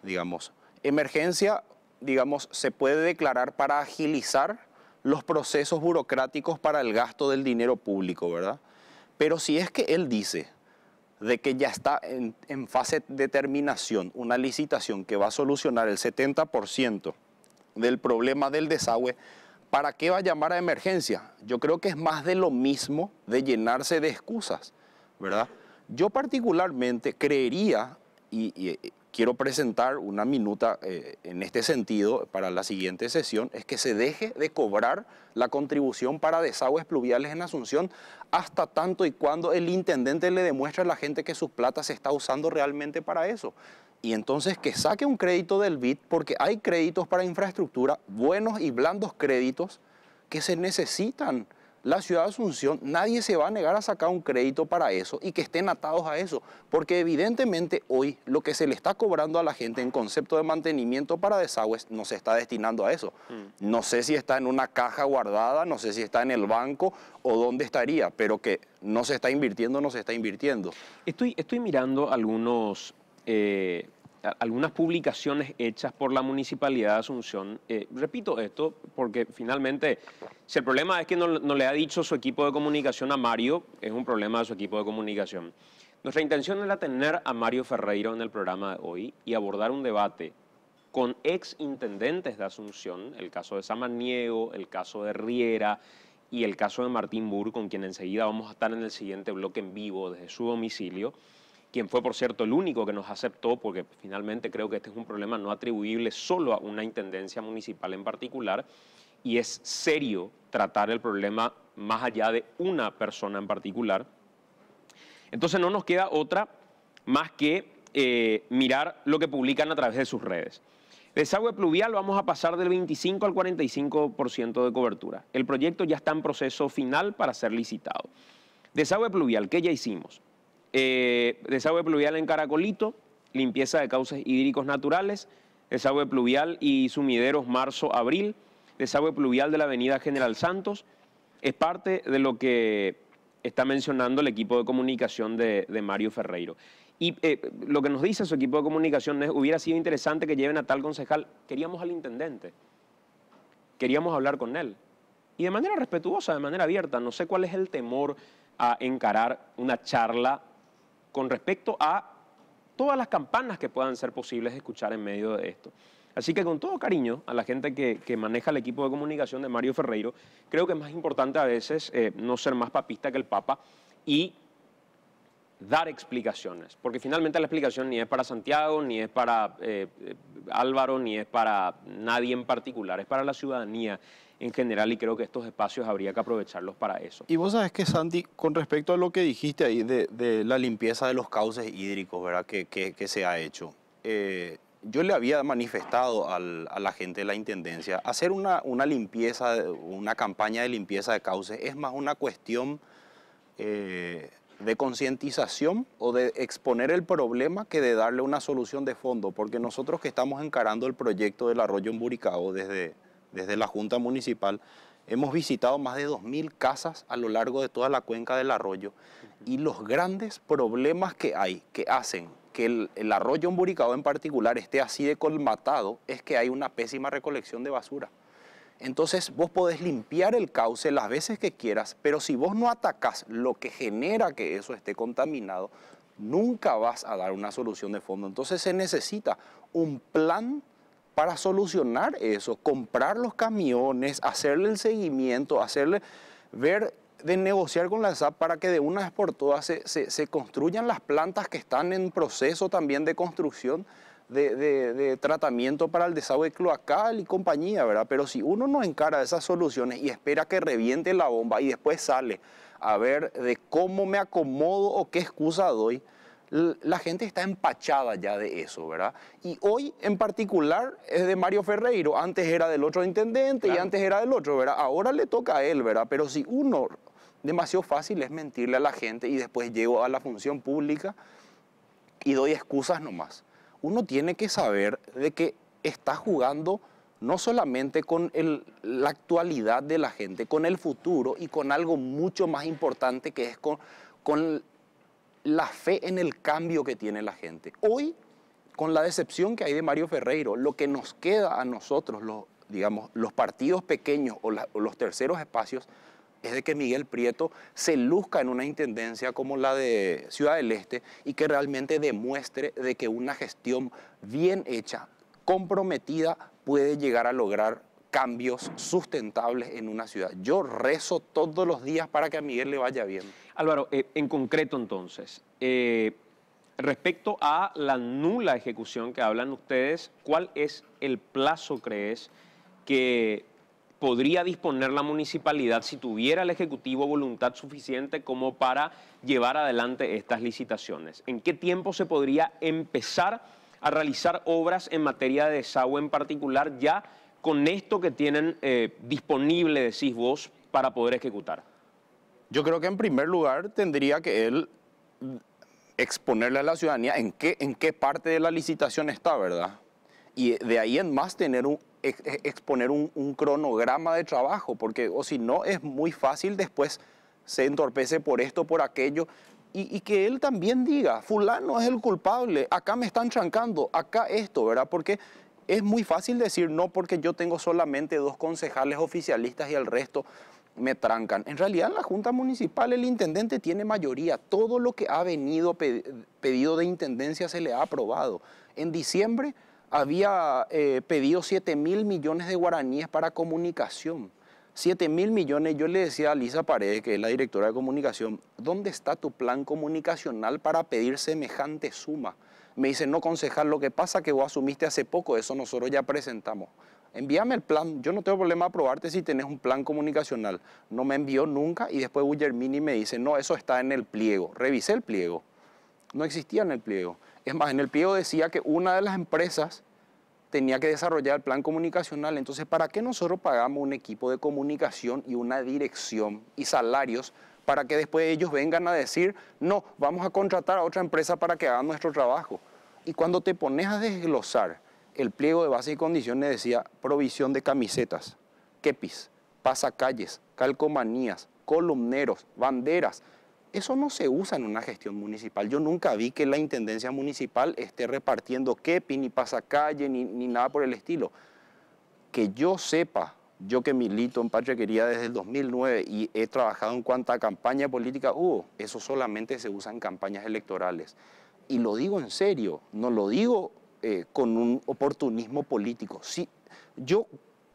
digamos. Emergencia, digamos, se puede declarar para agilizar los procesos burocráticos para el gasto del dinero público, ¿verdad? Pero si es que él dice de que ya está en, en fase de terminación una licitación que va a solucionar el setenta por ciento del problema del desagüe, ¿para qué va a llamar a emergencia? Yo creo que es más de lo mismo de llenarse de excusas, ¿verdad? Yo particularmente creería, y, y quiero presentar una minuta eh, en este sentido para la siguiente sesión, es que se deje de cobrar la contribución para desagües pluviales en Asunción hasta tanto y cuando el intendente le demuestre a la gente que sus plata se está usando realmente para eso. Y entonces que saque un crédito del B I D, porque hay créditos para infraestructura, buenos y blandos créditos que se necesitan. La ciudad de Asunción, nadie se va a negar a sacar un crédito para eso y que estén atados a eso, porque evidentemente hoy lo que se le está cobrando a la gente en concepto de mantenimiento para desagües no se está destinando a eso. Mm. No sé si está en una caja guardada, no sé si está en el banco o dónde estaría, pero que no se está invirtiendo, no se está invirtiendo. Estoy, estoy mirando algunos, eh, algunas publicaciones hechas por la Municipalidad de Asunción. Eh, repito esto porque finalmente... Si el problema es que no, no le ha dicho su equipo de comunicación a Mario, es un problema de su equipo de comunicación. Nuestra intención era tener a Mario Ferreiro en el programa de hoy y abordar un debate con ex intendentes de Asunción, el caso de Samaniego, el caso de Riera y el caso de Martín Burt, con quien enseguida vamos a estar en el siguiente bloque en vivo desde su domicilio, quien fue, por cierto, el único que nos aceptó, porque finalmente creo que este es un problema no atribuible solo a una intendencia municipal en particular. Y es serio tratar el problema más allá de una persona en particular. Entonces no nos queda otra más que eh, mirar lo que publican a través de sus redes. Desagüe pluvial, vamos a pasar del veinticinco al cuarenta y cinco por ciento de cobertura. El proyecto ya está en proceso final para ser licitado. Desagüe pluvial, ¿qué ya hicimos? Eh, desagüe pluvial en Caracolito, limpieza de cauces hídricos naturales, desagüe pluvial y sumideros marzo-abril, desagüe pluvial de la avenida General Santos. Es parte de lo que está mencionando el equipo de comunicación de, de Mario Ferreiro. Y eh, lo que nos dice su equipo de comunicación es: hubiera sido interesante que lleven a tal concejal, queríamos al intendente, queríamos hablar con él. Y de manera respetuosa, de manera abierta, no sé cuál es el temor a encarar una charla con respecto a todas las campanas que puedan ser posibles de escuchar en medio de esto. Así que con todo cariño a la gente que, que maneja el equipo de comunicación de Mario Ferreiro, creo que es más importante a veces eh, no ser más papista que el Papa y dar explicaciones. Porque finalmente la explicación ni es para Santiago, ni es para eh, Álvaro ni es para nadie en particular, es para la ciudadanía en general, y creo que estos espacios habría que aprovecharlos para eso. Y vos sabés que, Santi, con respecto a lo que dijiste ahí de, de la limpieza de los cauces hídricos, ¿verdad?, que, que, que se ha hecho, eh, yo le había manifestado al, a la gente de la Intendencia, hacer una, una limpieza, una campaña de limpieza de cauces es más una cuestión eh, de concientización o de exponer el problema que de darle una solución de fondo, porque nosotros que estamos encarando el proyecto del arroyo Emburicao desde, desde la Junta Municipal, hemos visitado más de dos mil casas a lo largo de toda la cuenca del arroyo, y los grandes problemas que hay, que hacen que el, el arroyo Emburicao en particular esté así de colmatado, es que hay una pésima recolección de basura. Entonces vos podés limpiar el cauce las veces que quieras, pero si vos no atacás lo que genera que eso esté contaminado, nunca vas a dar una solución de fondo. Entonces se necesita un plan para solucionar eso, comprar los camiones, hacerle el seguimiento, hacerle ver, de negociar con la S A P para que de una vez por todas se, se, se construyan las plantas que están en proceso también de construcción, De, de, de tratamiento para el desagüe cloacal y compañía, ¿verdad? Pero si uno no encara esas soluciones y espera que reviente la bomba y después sale a ver de cómo me acomodo o qué excusa doy, la gente está empachada ya de eso, ¿verdad? Y hoy en particular es de Mario Ferreiro, antes era del otro intendente, claro, y antes era del otro, ¿verdad? Ahora le toca a él, ¿verdad? Pero si uno, demasiado fácil es mentirle a la gente y después llego a la función pública y doy excusas nomás. Uno tiene que saber de que está jugando no solamente con el, la actualidad de la gente, con el futuro y con algo mucho más importante, que es con, con la fe en el cambio que tiene la gente. Hoy, con la decepción que hay de Mario Ferreiro, lo que nos queda a nosotros, los, digamos, los partidos pequeños o, la, o los terceros espacios, es de que Miguel Prieto se luzca en una intendencia como la de Ciudad del Este y que realmente demuestre de que una gestión bien hecha, comprometida, puede llegar a lograr cambios sustentables en una ciudad. Yo rezo todos los días para que a Miguel le vaya bien. Álvaro, eh, en concreto entonces, eh, respecto a la nula ejecución que hablan ustedes, ¿cuál es el plazo, crees, que podría disponer la municipalidad si tuviera el Ejecutivo voluntad suficiente como para llevar adelante estas licitaciones? ¿En qué tiempo se podría empezar a realizar obras en materia de desagüe en particular ya con esto que tienen eh, disponible, decís vos, para poder ejecutar? Yo creo que en primer lugar tendría que él exponerle a la ciudadanía en qué, en qué parte de la licitación está, ¿verdad? Y de ahí en más tener un... exponer un, un cronograma de trabajo, porque o si no es muy fácil después se entorpece por esto, por aquello, y, y que él también diga, fulano es el culpable, acá me están trancando, acá esto, ¿verdad? Porque es muy fácil decir no porque yo tengo solamente dos concejales oficialistas y el resto me trancan. En realidad en la Junta Municipal el intendente tiene mayoría, todo lo que ha venido pedido de intendencia se le ha aprobado. En diciembre había eh, pedido siete mil millones de guaraníes para comunicación. siete mil millones, yo le decía a Lisa Paredes, que es la directora de comunicación, ¿dónde está tu plan comunicacional para pedir semejante suma? Me dice, no, concejal, lo que pasa es que vos asumiste hace poco, eso nosotros ya presentamos. Envíame el plan, yo no tengo problema aprobarte si tenés un plan comunicacional. No me envió nunca y después Guillermini me dice, no, eso está en el pliego. Revisé el pliego, no existía en el pliego. Es más, en el pliego decía que una de las empresas tenía que desarrollar el plan comunicacional. Entonces, ¿para qué nosotros pagamos un equipo de comunicación y una dirección y salarios para que después ellos vengan a decir, no, vamos a contratar a otra empresa para que haga nuestro trabajo? Y cuando te pones a desglosar el pliego de bases y condiciones, decía provisión de camisetas, kepis, pasacalles, calcomanías, columneros, banderas. Eso no se usa en una gestión municipal. Yo nunca vi que la intendencia municipal esté repartiendo kepi, ni pasacalle, ni, ni nada por el estilo. Que yo sepa, yo que milito en Patria Querida desde el dos mil nueve y he trabajado en cuanto a campaña política hubo, eso solamente se usa en campañas electorales. Y lo digo en serio, no lo digo eh, con un oportunismo político. Sí, yo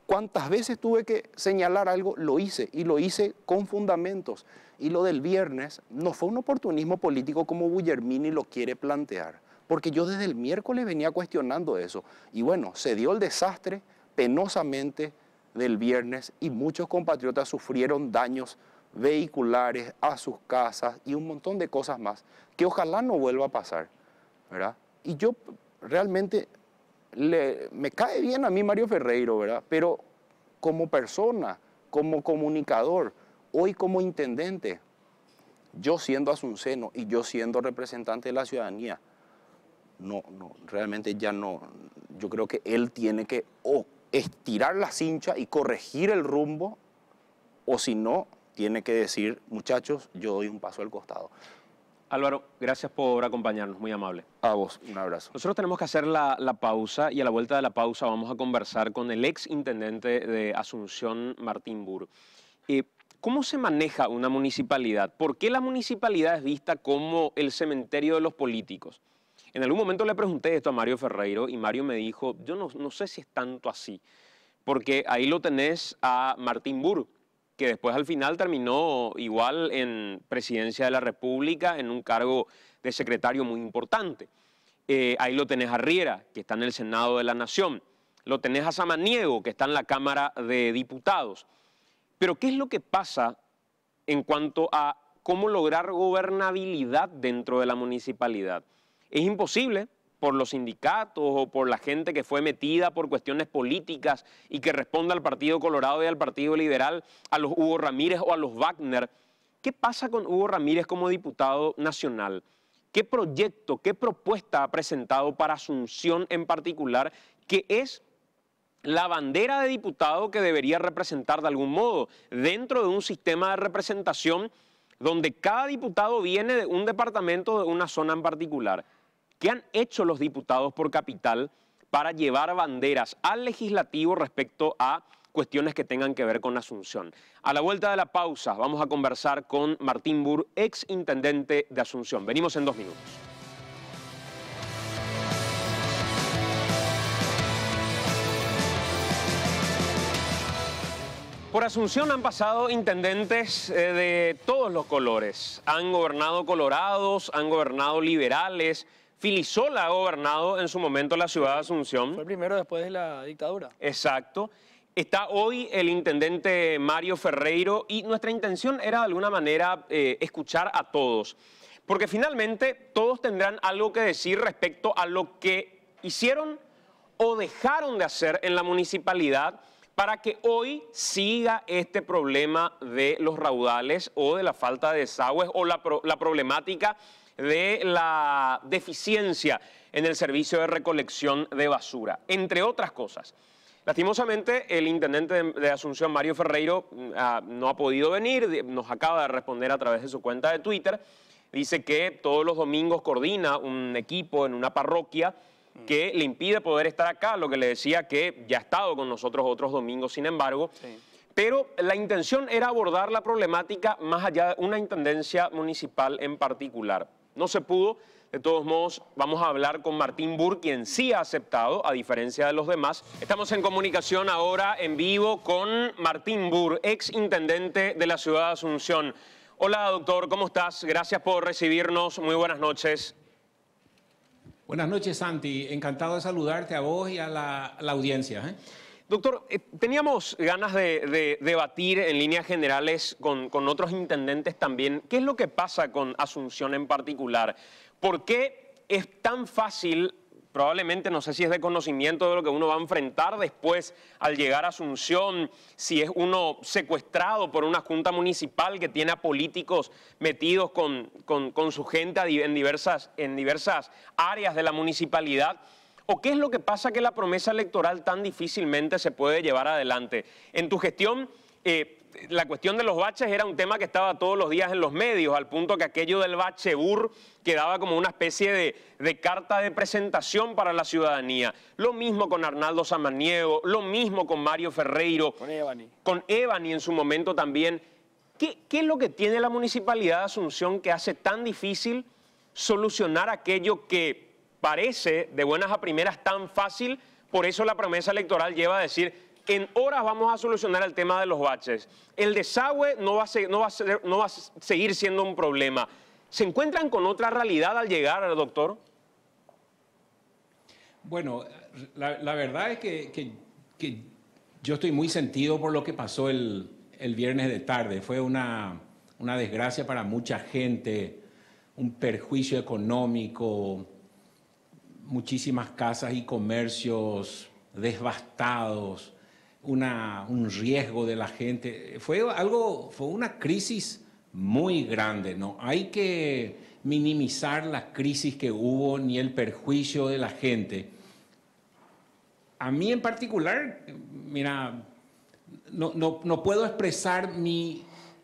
cuántas veces tuve que señalar algo, lo hice, y lo hice con fundamentos. Y lo del viernes no fue un oportunismo político como Guillermini lo quiere plantear. porque yo desde el miércoles venía cuestionando eso. Y bueno, se dio el desastre penosamente del viernes y muchos compatriotas sufrieron daños vehiculares a sus casas y un montón de cosas más que ojalá no vuelva a pasar, ¿verdad? Y yo realmente, le, me cae bien a mí Mario Ferreiro, ¿verdad? Pero como persona, como comunicador, hoy como intendente, yo siendo asunceno y yo siendo representante de la ciudadanía, no, no, realmente ya no, yo creo que él tiene que o estirar la cincha y corregir el rumbo, o si no, tiene que decir, muchachos, yo doy un paso al costado. Álvaro, gracias por acompañarnos, muy amable. A vos, un abrazo. Nosotros tenemos que hacer la, la pausa y a la vuelta de la pausa vamos a conversar con el ex intendente de Asunción, Martín Burt. Eh, ¿Cómo se maneja una municipalidad? ¿Por qué la municipalidad es vista como el cementerio de los políticos? En algún momento le pregunté esto a Mario Ferreiro y Mario me dijo, yo no, no sé si es tanto así, porque ahí lo tenés a Martín Burt, que después al final terminó igual en presidencia de la República, en un cargo de secretario muy importante. Eh, ahí lo tenés a Riera, que está en el Senado de la Nación. Lo tenés a Samaniego, que está en la Cámara de Diputados. Pero ¿qué es lo que pasa en cuanto a cómo lograr gobernabilidad dentro de la municipalidad? Es imposible por los sindicatos o por la gente que fue metida por cuestiones políticas y que responde al Partido Colorado y al Partido Liberal, a los Hugo Ramírez o a los Wagner. ¿Qué pasa con Hugo Ramírez como diputado nacional? ¿Qué proyecto, qué propuesta ha presentado para Asunción en particular, que es la bandera de diputado que debería representar de algún modo dentro de un sistema de representación donde cada diputado viene de un departamento, de una zona en particular? ¿Qué han hecho los diputados por capital para llevar banderas al legislativo respecto a cuestiones que tengan que ver con Asunción? A la vuelta de la pausa vamos a conversar con Martín Burt, ex intendente de Asunción. Venimos en dos minutos. Por Asunción han pasado intendentes eh, de todos los colores. Han gobernado colorados, han gobernado liberales. Filisola ha gobernado en su momento la ciudad de Asunción. Fue el primero después de la dictadura. Exacto. Está hoy el intendente Mario Ferreiro y nuestra intención era de alguna manera eh, escuchar a todos. Porque finalmente todos tendrán algo que decir respecto a lo que hicieron o dejaron de hacer en la municipalidad para que hoy siga este problema de los raudales o de la falta de desagües o la, pro la problemática de la deficiencia en el servicio de recolección de basura, entre otras cosas. Lastimosamente, el intendente de Asunción, Mario Ferreiro, uh, no ha podido venir, nos acaba de responder a través de su cuenta de Twitter, dice que todos los domingos coordina un equipo en una parroquia que le impide poder estar acá, lo que le decía que ya ha estado con nosotros otros domingos, sin embargo. Sí. Pero la intención era abordar la problemática más allá de una intendencia municipal en particular. No se pudo, de todos modos vamos a hablar con Martín Burt, quien sí ha aceptado, a diferencia de los demás. Estamos en comunicación ahora en vivo con Martín Burt, ex intendente de la ciudad de Asunción. Hola doctor, ¿cómo estás? Gracias por recibirnos, muy buenas noches. Buenas noches Santi, encantado de saludarte a vos y a la, a la audiencia, ¿eh? Doctor, eh, teníamos ganas de, de debatir en líneas generales con, con otros intendentes también. ¿Qué es lo que pasa con Asunción en particular? ¿Por qué es tan fácil, probablemente no sé si es de conocimiento de lo que uno va a enfrentar después al llegar a Asunción, si es uno secuestrado por una junta municipal que tiene a políticos metidos con, con, con su gente en diversas, en diversas áreas de la municipalidad? ¿O qué es lo que pasa que la promesa electoral tan difícilmente se puede llevar adelante? En tu gestión, eh, la cuestión de los baches era un tema que estaba todos los días en los medios, al punto que aquello del bachebur quedaba como una especie de, de carta de presentación para la ciudadanía. Lo mismo con Arnaldo Samaniego, lo mismo con Mario Ferreiro. Con Evani. Con Evani en su momento también. ¿Qué, qué es lo que tiene la municipalidad de Asunción que hace tan difícil solucionar aquello que parece de buenas a primeras tan fácil? Por eso la promesa electoral lleva a decir, en horas vamos a solucionar el tema de los baches, el desagüe no va a, ser, no va a, ser, no va a seguir siendo un problema. ¿Se encuentran con otra realidad al llegar, doctor? Bueno, la, la verdad es que, que, que yo estoy muy sentido por lo que pasó el, el viernes de tarde. Fue una, una desgracia para mucha gente, un perjuicio económico, muchísimas casas y comercios devastados, una, un riesgo de la gente. Fue algo, fue una crisis muy grande, ¿no? Hay que minimizar la crisis que hubo ni el perjuicio de la gente. A mí en particular, mira, no, no, no puedo expresar mi,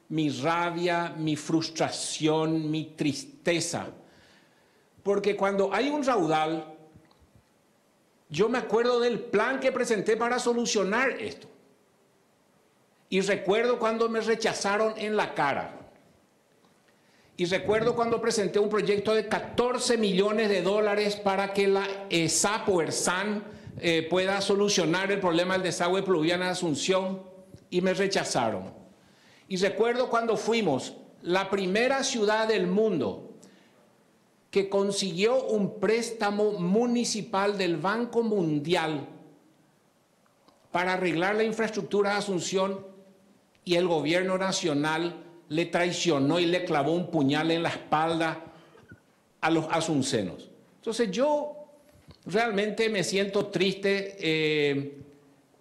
mi rabia, mi frustración, mi tristeza, porque cuando hay un raudal, yo me acuerdo del plan que presenté para solucionar esto. Y recuerdo cuando me rechazaron en la cara. Y recuerdo cuando presenté un proyecto de catorce millones de dólares para que la E S A P o ERSAN eh, pueda solucionar el problema del desagüe pluvial en Asunción, y me rechazaron. Y recuerdo cuando fuimos la primera ciudad del mundo que consiguió un préstamo municipal del Banco Mundial para arreglar la infraestructura de Asunción, y el gobierno nacional le traicionó y le clavó un puñal en la espalda a los asuncenos. Entonces yo realmente me siento triste eh,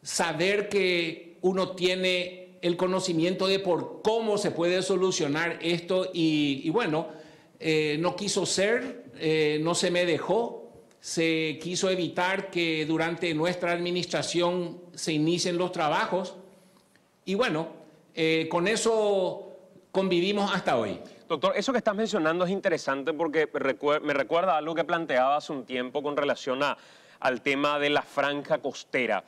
saber que uno tiene el conocimiento de por cómo se puede solucionar esto y, y bueno... Eh, no quiso ser, eh, no se me dejó, se quiso evitar que durante nuestra administración se inicien los trabajos y bueno, eh, con eso convivimos hasta hoy. Doctor, eso que estás mencionando es interesante porque recu- me recuerda a algo que planteaba hace un tiempo con relación a, al tema de la franja costera.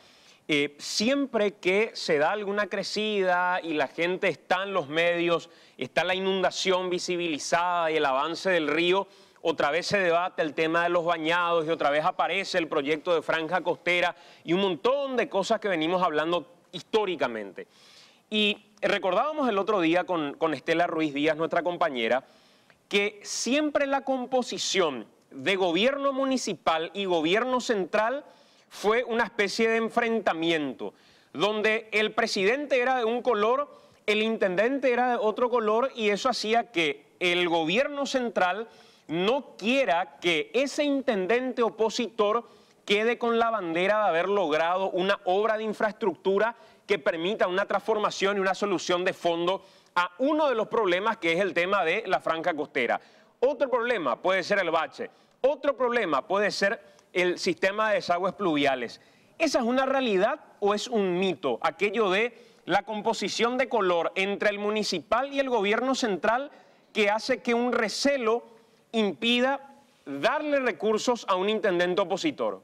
Eh, siempre que se da alguna crecida y la gente está en los medios, está la inundación visibilizada y el avance del río, otra vez se debate el tema de los bañados y otra vez aparece el proyecto de franja costera y un montón de cosas que venimos hablando históricamente. Y recordábamos el otro día con, con Estela Ruiz Díaz, nuestra compañera, que siempre la composición de gobierno municipal y gobierno central fue una especie de enfrentamiento, donde el presidente era de un color, el intendente era de otro color, y eso hacía que el gobierno central no quiera que ese intendente opositor quede con la bandera de haber logrado una obra de infraestructura que permita una transformación y una solución de fondo a uno de los problemas, que es el tema de la franja costera. Otro problema puede ser el bache, otro problema puede ser el sistema de desagües pluviales. ¿Esa es una realidad o es un mito? Aquello de la composición de color entre el municipal y el gobierno central que hace que un recelo impida darle recursos a un intendente opositor.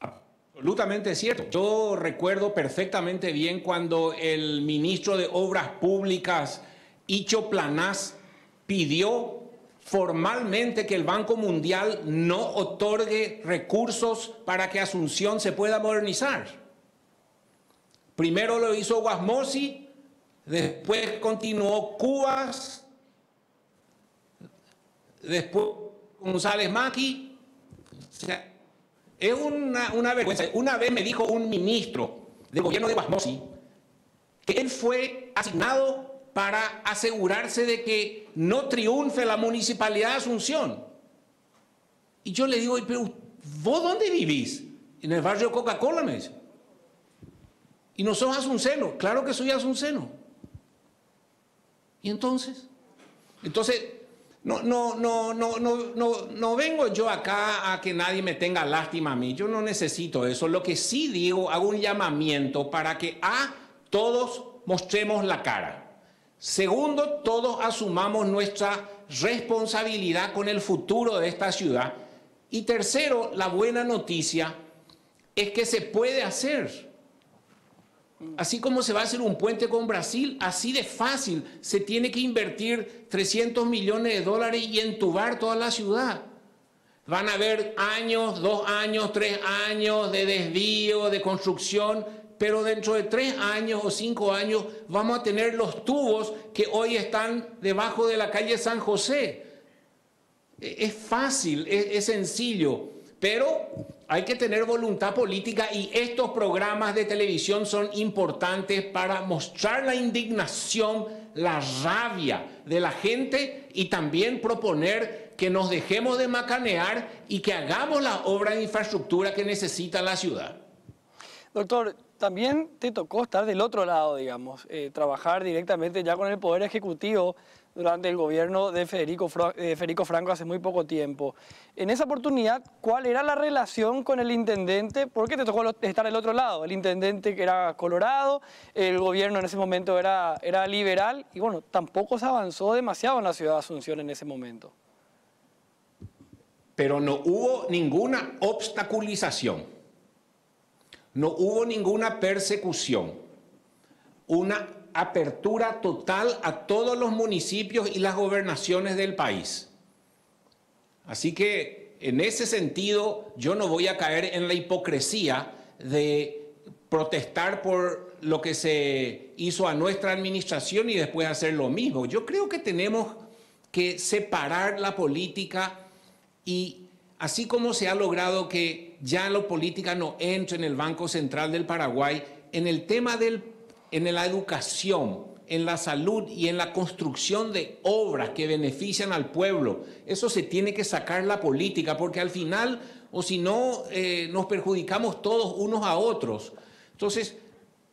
Absolutamente cierto. Yo recuerdo perfectamente bien cuando el ministro de Obras Públicas, Icho Planás, pidió formalmente que el Banco Mundial no otorgue recursos para que Asunción se pueda modernizar. Primero lo hizo Wasmosy, después continuó Cubas, después González Maqui. O sea, es una, una vergüenza. Una vez me dijo un ministro del gobierno de Wasmosy que él fue asignado para asegurarse de que no triunfe la municipalidad de Asunción. Y yo le digo, pero ¿vos dónde vivís? En el barrio Coca-Cola, me dice. ¿Y no sos asunceno? Claro que soy asunceno. ¿Y entonces? Entonces, no, no, no, no, no, no, no vengo yo acá a que nadie me tenga lástima a mí. Yo no necesito eso. Lo que sí digo, hago un llamamiento para que a todos mostremos la cara. Segundo, todos asumamos nuestra responsabilidad con el futuro de esta ciudad. Y tercero, la buena noticia es que se puede hacer. Así como se va a hacer un puente con Brasil, así de fácil. Se tiene que invertir trescientos millones de dólares y entubar toda la ciudad. Van a haber años, dos años, tres años de desvío, de construcción, pero dentro de tres años o cinco años vamos a tener los tubos que hoy están debajo de la calle San José. Es fácil, es, es sencillo, pero hay que tener voluntad política y estos programas de televisión son importantes para mostrar la indignación, la rabia de la gente y también proponer que nos dejemos de macanear y que hagamos la obra de infraestructura que necesita la ciudad. Doctor, también te tocó estar del otro lado, digamos, eh, trabajar directamente ya con el Poder Ejecutivo durante el gobierno de Federico, eh, Federico Franco hace muy poco tiempo. En esa oportunidad, ¿cuál era la relación con el intendente? ¿Por qué te tocó estar del otro lado? El intendente que era colorado, el gobierno en ese momento era, era liberal, y bueno, tampoco se avanzó demasiado en la ciudad de Asunción en ese momento. Pero no hubo ninguna obstaculización. No hubo ninguna persecución, una apertura total a todos los municipios y las gobernaciones del país. Así que en ese sentido yo no voy a caer en la hipocresía de protestar por lo que se hizo a nuestra administración y después hacer lo mismo. Yo creo que tenemos que separar la política y así como se ha logrado que ya la política no entre en el Banco Central del Paraguay, en el tema del, en la educación, en la salud y en la construcción de obras que benefician al pueblo, eso se tiene que sacar la política, porque al final, o si no, eh, nos perjudicamos todos unos a otros. Entonces,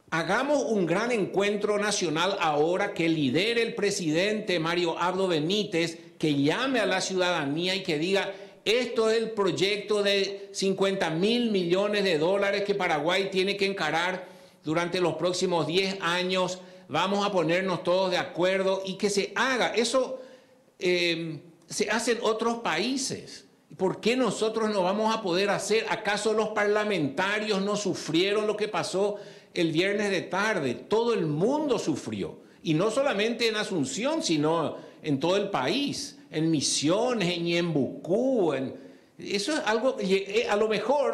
hagamos un gran encuentro nacional ahora que lidere el presidente Mario Abdo Benítez, que llame a la ciudadanía y que diga: esto es el proyecto de cincuenta mil millones de dólares que Paraguay tiene que encarar durante los próximos diez años. Vamos a ponernos todos de acuerdo y que se haga. Eso eh, se hace en otros países. ¿Por qué nosotros no vamos a poder hacer? ¿Acaso los parlamentarios no sufrieron lo que pasó el viernes de tarde? Todo el mundo sufrió. Y no solamente en Asunción, sino en todo el país. En Misiones, en Ñeembucú, en... eso es algo, a lo mejor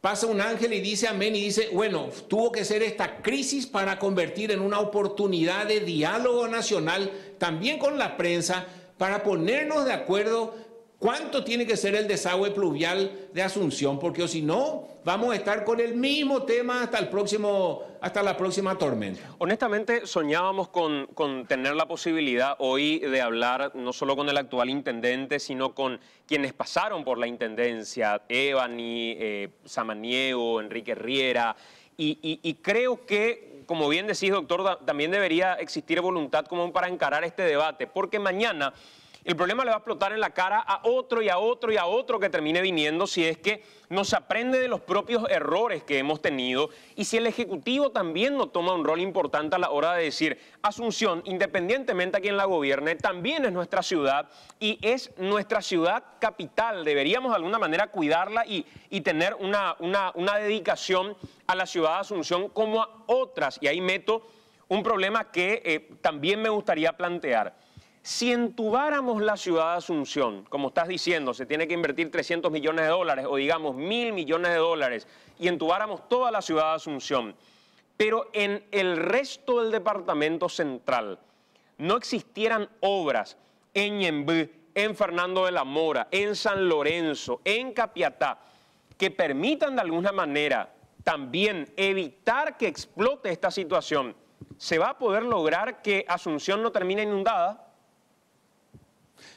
pasa un ángel y dice amén y dice, bueno, tuvo que ser esta crisis para convertir en una oportunidad de diálogo nacional, también con la prensa, para ponernos de acuerdo cuánto tiene que ser el desagüe pluvial de Asunción, porque si no, vamos a estar con el mismo tema hasta el próximo, hasta la próxima tormenta. Honestamente, soñábamos con, con tener la posibilidad hoy de hablar no solo con el actual intendente, sino con quienes pasaron por la intendencia, Evani, eh, Samaniego, Enrique Riera, y, y, y creo que, como bien decís, doctor, también debería existir voluntad común para encarar este debate, porque mañana el problema le va a explotar en la cara a otro y a otro y a otro que termine viniendo si es que no se aprende de los propios errores que hemos tenido y si el Ejecutivo también no toma un rol importante a la hora de decir Asunción, independientemente a quien la gobierne, también es nuestra ciudad y es nuestra ciudad capital. Deberíamos de alguna manera cuidarla y, y tener una, una, una dedicación a la ciudad de Asunción como a otras. Y ahí meto un problema que eh, también me gustaría plantear. Si entubáramos la ciudad de Asunción, como estás diciendo, se tiene que invertir trescientos millones de dólares o digamos mil millones de dólares y entubáramos toda la ciudad de Asunción, pero en el resto del departamento central no existieran obras en Ñembú, en Fernando de la Mora, en San Lorenzo, en Capiatá, que permitan de alguna manera también evitar que explote esta situación, ¿se va a poder lograr que Asunción no termine inundada?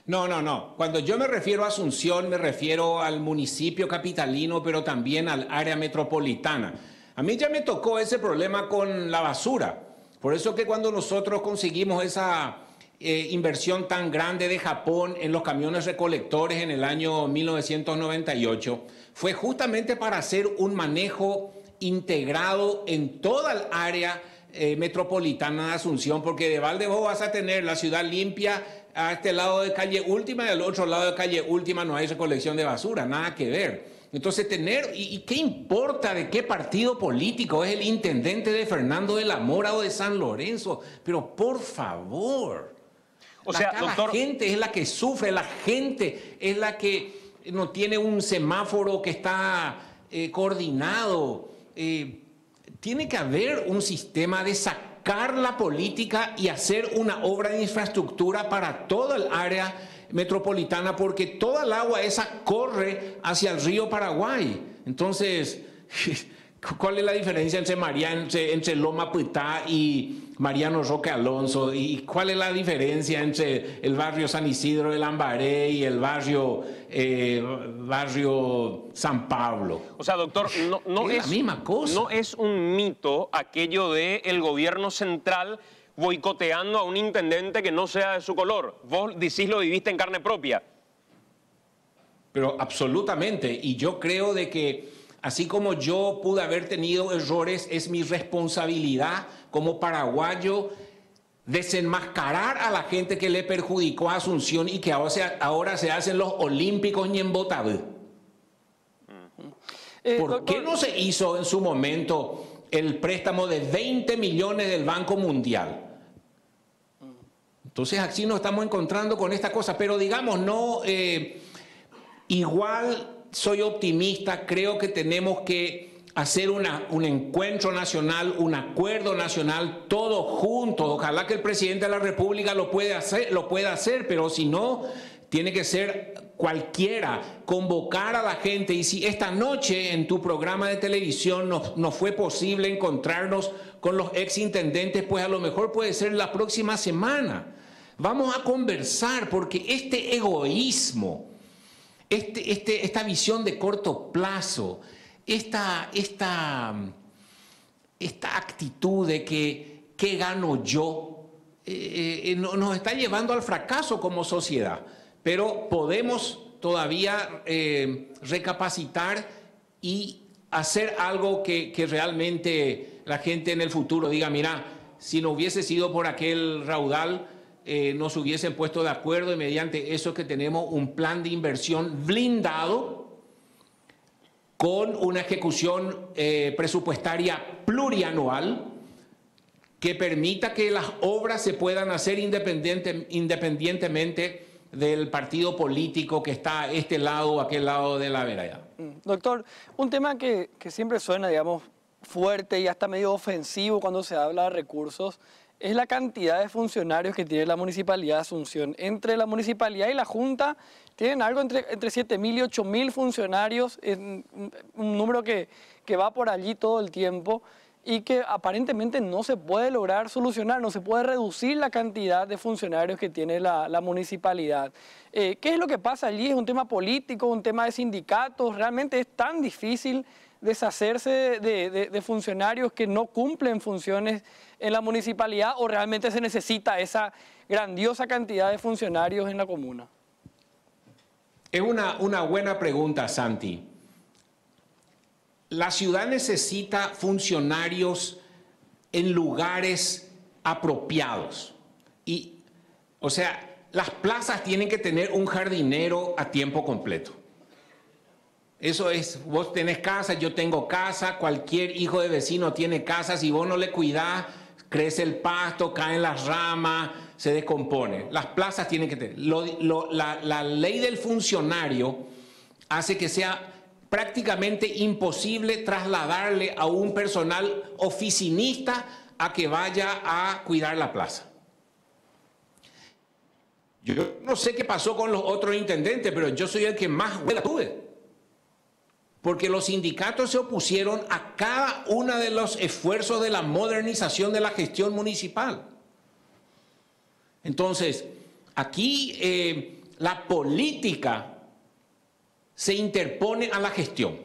No, no, no. Cuando yo me refiero a Asunción, me refiero al municipio capitalino, pero también al área metropolitana. A mí ya me tocó ese problema con la basura. Por eso que cuando nosotros conseguimos esa eh, inversión tan grande de Japón en los camiones recolectores en el año mil novecientos noventa y ocho, fue justamente para hacer un manejo integrado en toda el área eh, metropolitana de Asunción, porque de Valdebó vas a tener la ciudad limpia. A este lado de calle Última y al otro lado de calle Última no hay recolección de basura, nada que ver. Entonces tener, y, ¿y qué importa de qué partido político es el intendente de Fernando de la Mora o de San Lorenzo? Pero por favor, o sea, doctor, la gente es la que sufre, la gente es la que no tiene un semáforo que está eh, coordinado. Eh, tiene que haber un sistema de sacrificio, la política y hacer una obra de infraestructura para todo el área metropolitana, porque toda el agua esa corre hacia el río Paraguay. Entonces, ¿cuál es la diferencia entre, María, entre, entre Loma Pitá y Mariano Roque Alonso? ¿Y cuál es la diferencia entre el barrio San Isidro del Ambaré y el barrio, eh, barrio San Pablo? O sea, doctor, no, no es, es la misma cosa. No es un mito aquello de el gobierno central boicoteando a un intendente que no sea de su color. Vos decís lo viviste en carne propia. Pero absolutamente, y yo creo de que así como yo pude haber tenido errores, es mi responsabilidad como paraguayo desenmascarar a la gente que le perjudicó a Asunción y que ahora se, ahora se hacen los olímpicos Ñeembucú. Eh, ¿Por doctor... qué no se hizo en su momento el préstamo de veinte millones del Banco Mundial? Entonces, así nos estamos encontrando con esta cosa. Pero digamos, no... Eh, igual soy optimista, creo que tenemos que hacer una, un encuentro nacional, un acuerdo nacional, todos juntos. Ojalá que el presidente de la República lo pueda hacer, lo pueda hacer, pero si no, tiene que ser cualquiera, convocar a la gente. Y si esta noche en tu programa de televisión no, no fue posible encontrarnos con los exintendentes, pues a lo mejor puede ser la próxima semana. Vamos a conversar, porque este egoísmo... Este, este, esta visión de corto plazo, esta, esta, esta actitud de que ¿qué gano yo? Eh, eh, nos está llevando al fracaso como sociedad. Pero podemos todavía eh, recapacitar y hacer algo que, que realmente la gente en el futuro diga, mira, si no hubiese sido por aquel raudal... Eh, nos hubiesen puesto de acuerdo, y mediante eso que tenemos un plan de inversión blindado con una ejecución eh, presupuestaria plurianual que permita que las obras se puedan hacer independiente, independientemente del partido político que está a este lado o aquel lado de la vereda. Doctor, un tema que, que siempre suena, digamos, fuerte y hasta medio ofensivo cuando se habla de recursos, es la cantidad de funcionarios que tiene la Municipalidad de Asunción. Entre la Municipalidad y la Junta tienen algo entre, entre siete mil y ocho mil funcionarios, en, un número que, que va por allí todo el tiempo y que aparentemente no se puede lograr solucionar, no se puede reducir la cantidad de funcionarios que tiene la, la Municipalidad. Eh, ¿Qué es lo que pasa allí? ¿Es un tema político, un tema de sindicatos? ¿Realmente es tan difícil deshacerse de, de, de funcionarios que no cumplen funciones en la municipalidad, o realmente se necesita esa grandiosa cantidad de funcionarios en la comuna? Es una, una buena pregunta, Santi. La ciudad necesita funcionarios en lugares apropiados. Y, o sea, las plazas tienen que tener un jardinero a tiempo completo. Eso es, vos tenés casa, yo tengo casa, cualquier hijo de vecino tiene casa. Si vos no le cuidás, crece el pasto, caen las ramas, se descompone. Las plazas tienen que tener... Lo, lo, la, la ley del funcionario hace que sea prácticamente imposible trasladarle a un personal oficinista a que vaya a cuidar la plaza. Yo no sé qué pasó con los otros intendentes, pero yo soy el que más huelga tuve, porque los sindicatos se opusieron a cada uno de los esfuerzos de la modernización de la gestión municipal. Entonces, aquí eh, la política se interpone a la gestión.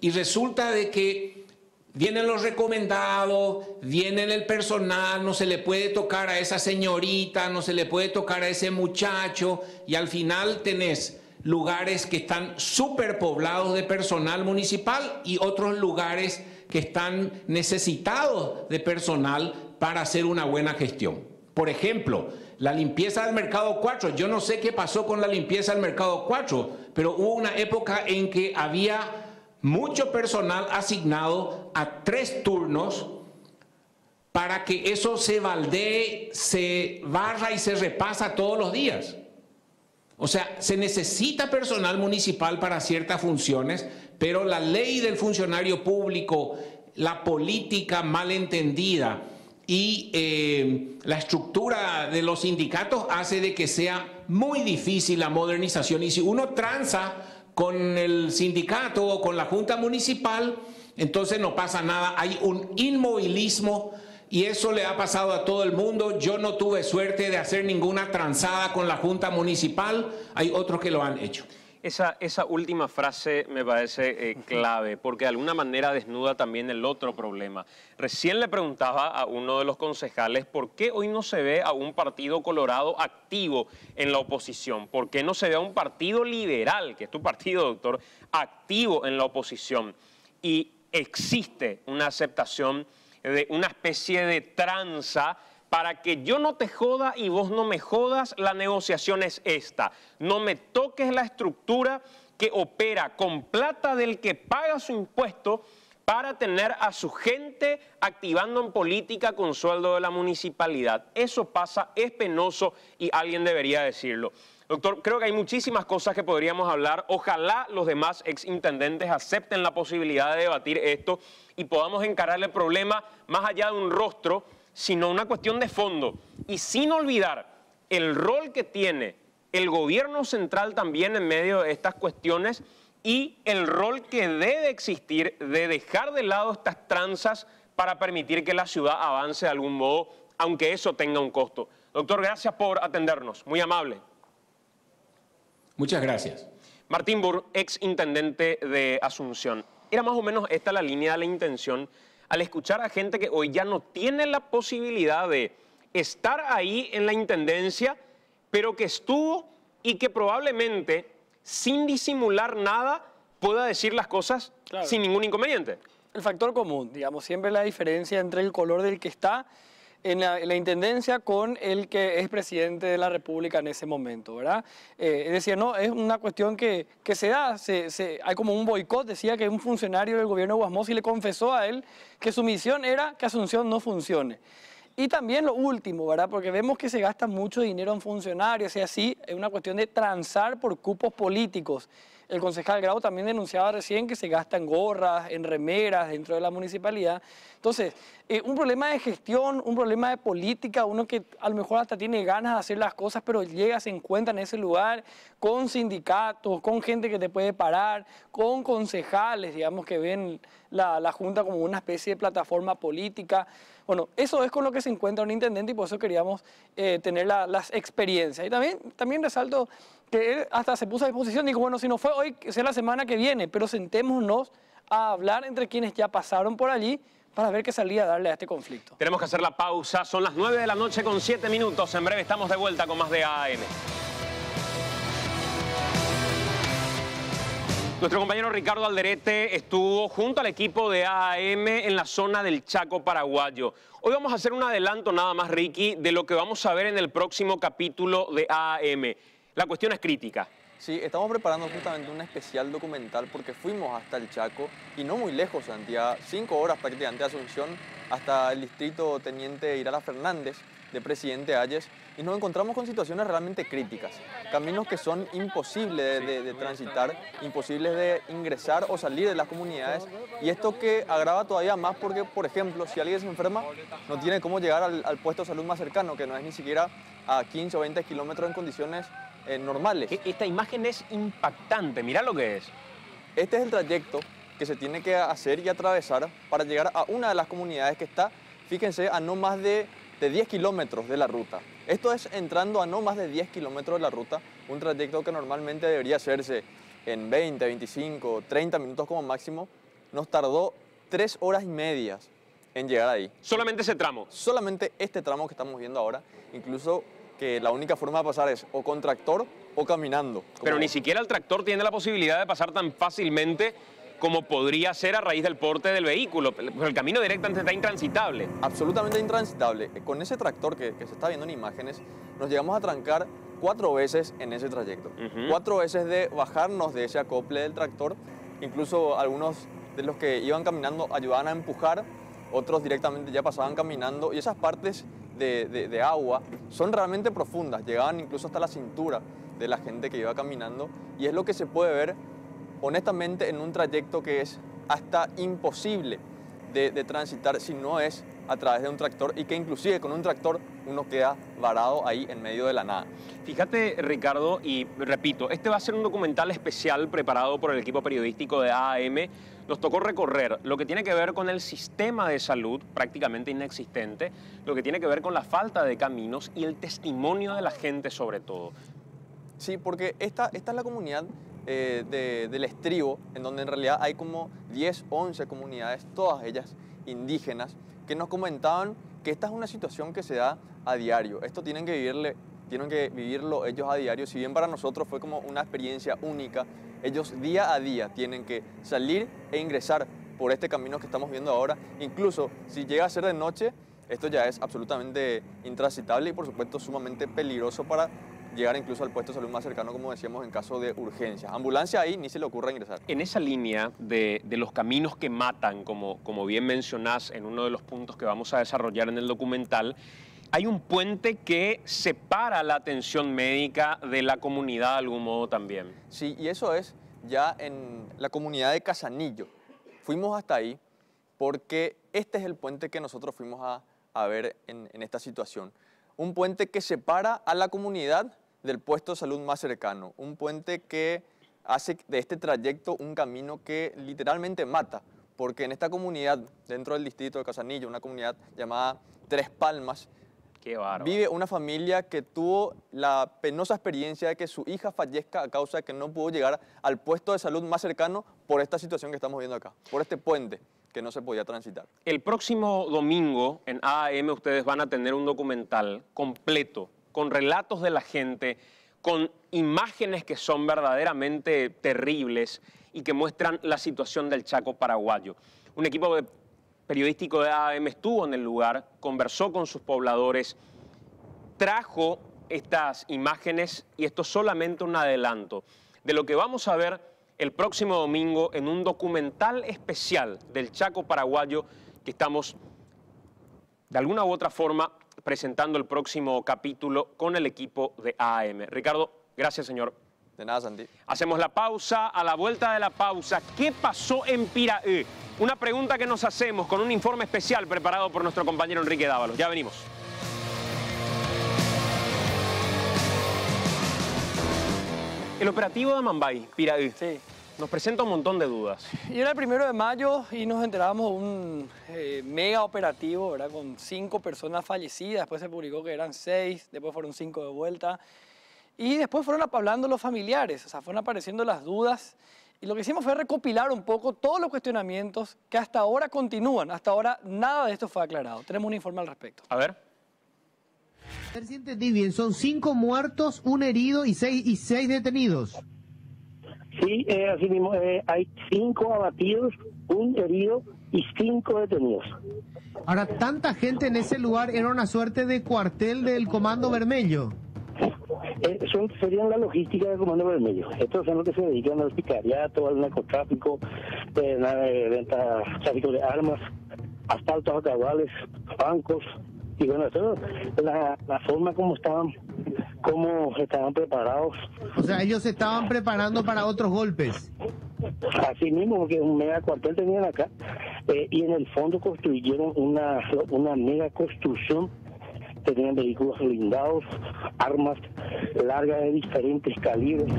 Y resulta de que vienen los recomendados, vienen el personal, no se le puede tocar a esa señorita, no se le puede tocar a ese muchacho, y al final tenés lugares que están superpoblados de personal municipal y otros lugares que están necesitados de personal para hacer una buena gestión. Por ejemplo, la limpieza del Mercado cuatro. Yo no sé qué pasó con la limpieza del Mercado cuatro, pero hubo una época en que había mucho personal asignado a tres turnos para que eso se baldee, se barra y se repasa todos los días. O sea, se necesita personal municipal para ciertas funciones, pero la ley del funcionario público, la política mal entendida y eh, la estructura de los sindicatos hace de que sea muy difícil la modernización, y si uno tranza con el sindicato o con la junta municipal, entonces no pasa nada, hay un inmovilismo y eso le ha pasado a todo el mundo. Yo no tuve suerte de hacer ninguna tranzada con la junta municipal, hay otros que lo han hecho. Esa, esa última frase me parece eh, clave, porque de alguna manera desnuda también el otro problema. Recién le preguntaba a uno de los concejales por qué hoy no se ve a un partido colorado activo en la oposición, por qué no se ve a un partido liberal, que es tu partido, doctor, activo en la oposición. Y existe una aceptación de una especie de tranza para que yo no te joda y vos no me jodas, la negociación es esta. No me toques la estructura que opera con plata del que paga su impuesto para tener a su gente activando en política con sueldo de la municipalidad. Eso pasa, es penoso y alguien debería decirlo. Doctor, creo que hay muchísimas cosas que podríamos hablar. Ojalá los demás exintendentes acepten la posibilidad de debatir esto y podamos encarar el problema más allá de un rostro, sino una cuestión de fondo, y sin olvidar el rol que tiene el gobierno central también en medio de estas cuestiones y el rol que debe existir de dejar de lado estas tranzas para permitir que la ciudad avance de algún modo, aunque eso tenga un costo. Doctor, gracias por atendernos, muy amable. Muchas gracias. Martín Burt, ex intendente de Asunción. Era más o menos esta la línea de la intención al escuchar a gente que hoy ya no tiene la posibilidad de estar ahí en la intendencia, pero que estuvo y que probablemente, sin disimular nada, pueda decir las cosas claro, sin ningún inconveniente. El factor común, digamos, siempre la diferencia entre el color del que está en la, en la intendencia con el que es presidente de la República en ese momento, ¿verdad? Eh, es decir, no, es una cuestión que, que se da, se, se, hay como un boicot. Decía que un funcionario del gobierno de Wasmosy le confesó a él que su misión era que Asunción no funcione. Y también lo último, ¿verdad? Porque vemos que se gasta mucho dinero en funcionarios y así, es una cuestión de transar por cupos políticos. El concejal Grau también denunciaba recién que se gasta en gorras, en remeras dentro de la municipalidad. Entonces, eh, un problema de gestión, un problema de política, uno que a lo mejor hasta tiene ganas de hacer las cosas, pero llega, se encuentra en ese lugar con sindicatos, con gente que te puede parar, con concejales, digamos, que ven la, la Junta como una especie de plataforma política. Bueno, eso es con lo que se encuentra un intendente y por eso queríamos eh, tener la, las experiencias. Y también, también resalto que él hasta se puso a disposición, dijo, bueno, si no fue hoy, que sea la semana que viene, pero sentémonos a hablar entre quienes ya pasaron por allí para ver qué salida darle a este conflicto. Tenemos que hacer la pausa, son las nueve de la noche con siete minutos, en breve estamos de vuelta con más de A A M. Nuestro compañero Ricardo Alderete estuvo junto al equipo de A A M en la zona del Chaco Paraguayo. Hoy vamos a hacer un adelanto nada más, Ricky, de lo que vamos a ver en el próximo capítulo de A A M. La cuestión es crítica. Sí, estamos preparando justamente un especial documental porque fuimos hasta el Chaco y no muy lejos, Santiago, cinco horas prácticamente de Asunción, hasta el distrito Teniente Irala Fernández, de Presidente Hayes, y nos encontramos con situaciones realmente críticas, caminos que son imposibles de, de, de transitar, imposibles de ingresar o salir de las comunidades, y esto que agrava todavía más porque, por ejemplo, si alguien se enferma, no tiene cómo llegar al, al puesto de salud más cercano, que no es ni siquiera a quince o veinte kilómetros en condiciones eh, normales. Esta imagen es impactante, mirá lo que es. Este es el trayecto que se tiene que hacer y atravesar para llegar a una de las comunidades que está, fíjense, a no más de de diez kilómetros de la ruta. Esto es entrando a no más de diez kilómetros de la ruta, un trayecto que normalmente debería hacerse en veinte, veinticinco, treinta minutos como máximo. Nos tardó tres horas y medias en llegar ahí. ¿Solamente ese tramo? Solamente este tramo que estamos viendo ahora, incluso que la única forma de pasar es o con tractor o caminando. Pero ni siquiera el tractor tiene la posibilidad de pasar tan fácilmente como podría ser a raíz del porte del vehículo. El camino directamente está intransitable. Absolutamente intransitable. Con ese tractor que, que se está viendo en imágenes, nos llegamos a trancar cuatro veces en ese trayecto. Uh-huh. Cuatro veces de bajarnos de ese acople del tractor. Incluso algunos de los que iban caminando ayudaban a empujar, otros directamente ya pasaban caminando. Y esas partes de, de, de agua son realmente profundas. Llegaban incluso hasta la cintura de la gente que iba caminando. Y es lo que se puede ver honestamente en un trayecto que es hasta imposible de, de transitar si no es a través de un tractor, y que inclusive con un tractor uno queda varado ahí en medio de la nada. Fíjate, Ricardo, y repito, este va a ser un documental especial preparado por el equipo periodístico de A A M. Nos tocó recorrer lo que tiene que ver con el sistema de salud, prácticamente inexistente, lo que tiene que ver con la falta de caminos y el testimonio de la gente sobre todo. Sí, porque esta, esta es la comunidad eh, de, del estribo, en donde en realidad hay como diez, once comunidades, todas ellas indígenas, que nos comentaban que esta es una situación que se da a diario. Esto tienen que, vivirle, tienen que vivirlo ellos a diario. Si bien para nosotros fue como una experiencia única, ellos día a día tienen que salir e ingresar por este camino que estamos viendo ahora. Incluso si llega a ser de noche, esto ya es absolutamente intransitable y por supuesto sumamente peligroso para llegar incluso al puesto de salud más cercano, como decíamos, en caso de urgencia. Ambulancia ahí ni se le ocurra ingresar. En esa línea de, de los caminos que matan, como, como bien mencionás en uno de los puntos que vamos a desarrollar en el documental, hay un puente que separa la atención médica de la comunidad de algún modo también. Sí, y eso es ya en la comunidad de Casanillo. Fuimos hasta ahí porque este es el puente que nosotros fuimos a, a ver en, en esta situación. Un puente que separa a la comunidad del puesto de salud más cercano, un puente que hace de este trayecto un camino que literalmente mata, porque en esta comunidad, dentro del distrito de Casanillo, una comunidad llamada Tres Palmas, qué bárbaro, vive una familia que tuvo la penosa experiencia de que su hija fallezca a causa de que no pudo llegar al puesto de salud más cercano por esta situación que estamos viendo acá, por este puente que no se podía transitar. El próximo domingo en A A M ustedes van a tener un documental completo, con relatos de la gente, con imágenes que son verdaderamente terribles y que muestran la situación del Chaco paraguayo. Un equipo de periodístico de A A M estuvo en el lugar, conversó con sus pobladores, trajo estas imágenes y esto es solamente un adelanto de lo que vamos a ver el próximo domingo en un documental especial del Chaco paraguayo que estamos de alguna u otra forma presentando el próximo capítulo con el equipo de A A M. Ricardo, gracias, señor. De nada, Santi. Hacemos la pausa. A la vuelta de la pausa, ¿qué pasó en Piray? Una pregunta que nos hacemos con un informe especial preparado por nuestro compañero Enrique Dávalos. Ya venimos. El operativo de Amambay, Piray, sí, nos presenta un montón de dudas. Y era el primero de mayo y nos enterábamos de un eh, mega operativo, ¿verdad? Con cinco personas fallecidas, después se publicó que eran seis, después fueron cinco de vuelta. Y después fueron hablando los familiares, o sea, fueron apareciendo las dudas. Y lo que hicimos fue recopilar un poco todos los cuestionamientos que hasta ahora continúan. Hasta ahora nada de esto fue aclarado. Tenemos un informe al respecto. A ver. Si entendí bien, son cinco muertos, un herido y seis, y seis detenidos. Sí, eh, así mismo, eh, hay cinco abatidos, un herido y cinco detenidos. Ahora, tanta gente en ese lugar era una suerte de cuartel del Comando Vermelho. Eh, son, serían la logística del Comando Vermelho. Estos son los que se dedican al sicariato, al narcotráfico, eh, eh, venta, tráfico de armas, asaltos a cabales, bancos. Y bueno, eso, la, la forma como estaban, como estaban preparados. O sea, ellos se estaban preparando para otros golpes. Así mismo, porque un mega cuartel tenían acá, eh, y en el fondo construyeron una, una mega construcción. Tenían vehículos blindados, armas largas de diferentes calibres.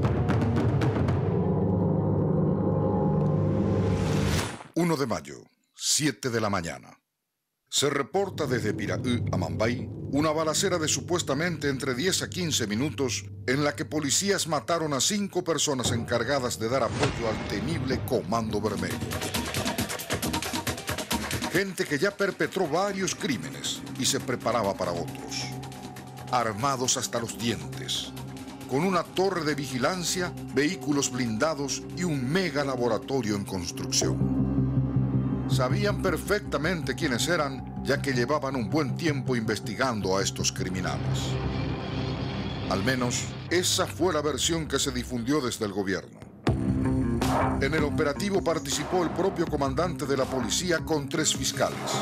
uno de mayo, siete de la mañana. Se reporta desde Piray, Amambay, una balacera de supuestamente entre diez a quince minutos en la que policías mataron a cinco personas encargadas de dar apoyo al temible Comando Vermelho. Gente que ya perpetró varios crímenes y se preparaba para otros. Armados hasta los dientes, con una torre de vigilancia, vehículos blindados y un mega laboratorio en construcción. Sabían perfectamente quiénes eran, ya que llevaban un buen tiempo investigando a estos criminales. Al menos, esa fue la versión que se difundió desde el gobierno. En el operativo participó el propio comandante de la policía con tres fiscales.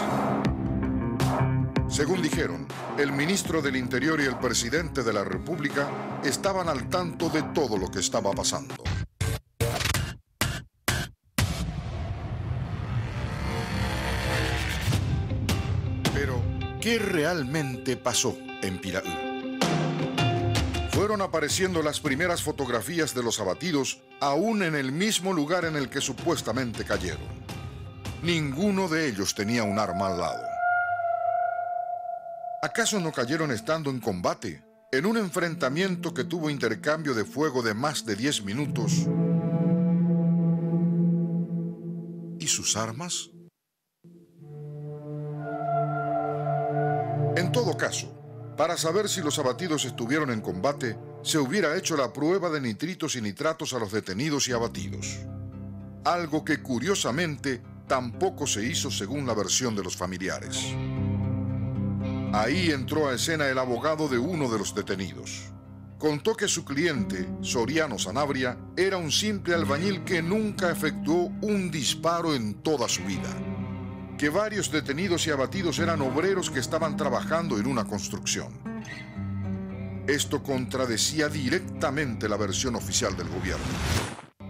Según dijeron, el ministro del Interior y el presidente de la República estaban al tanto de todo lo que estaba pasando. ¿Qué realmente pasó? en Piray. Fueron apareciendo las primeras fotografías de los abatidos, aún en el mismo lugar en el que supuestamente cayeron. Ninguno de ellos tenía un arma al lado. ¿Acaso no cayeron estando en combate? En un enfrentamiento que tuvo intercambio de fuego de más de diez minutos. ¿Y sus armas? En todo caso, para saber si los abatidos estuvieron en combate, se hubiera hecho la prueba de nitritos y nitratos a los detenidos y abatidos. Algo que curiosamente tampoco se hizo según la versión de los familiares. Ahí entró a escena el abogado de uno de los detenidos. Contó que su cliente, Soriano Sanabria, era un simple albañil que nunca efectuó un disparo en toda su vida. Que varios detenidos y abatidos eran obreros que estaban trabajando en una construcción. Esto contradecía directamente la versión oficial del gobierno.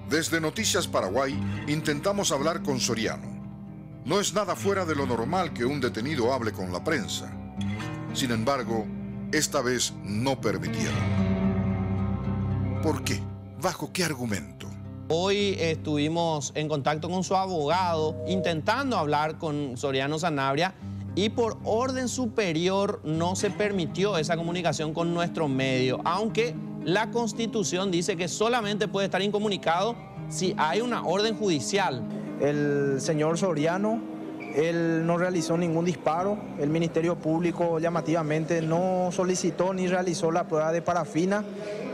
Desde Noticias Paraguay intentamos hablar con Soriano. No es nada fuera de lo normal que un detenido hable con la prensa. Sin embargo, esta vez no permitieron. ¿Por qué? ¿Bajo qué argumento? Hoy estuvimos en contacto con su abogado, intentando hablar con Soriano Sanabria, y por orden superior no se permitió esa comunicación con nuestro medio, aunque la Constitución dice que solamente puede estar incomunicado si hay una orden judicial. El señor Soriano, él no realizó ningún disparo. El Ministerio Público llamativamente no solicitó ni realizó la prueba de parafina,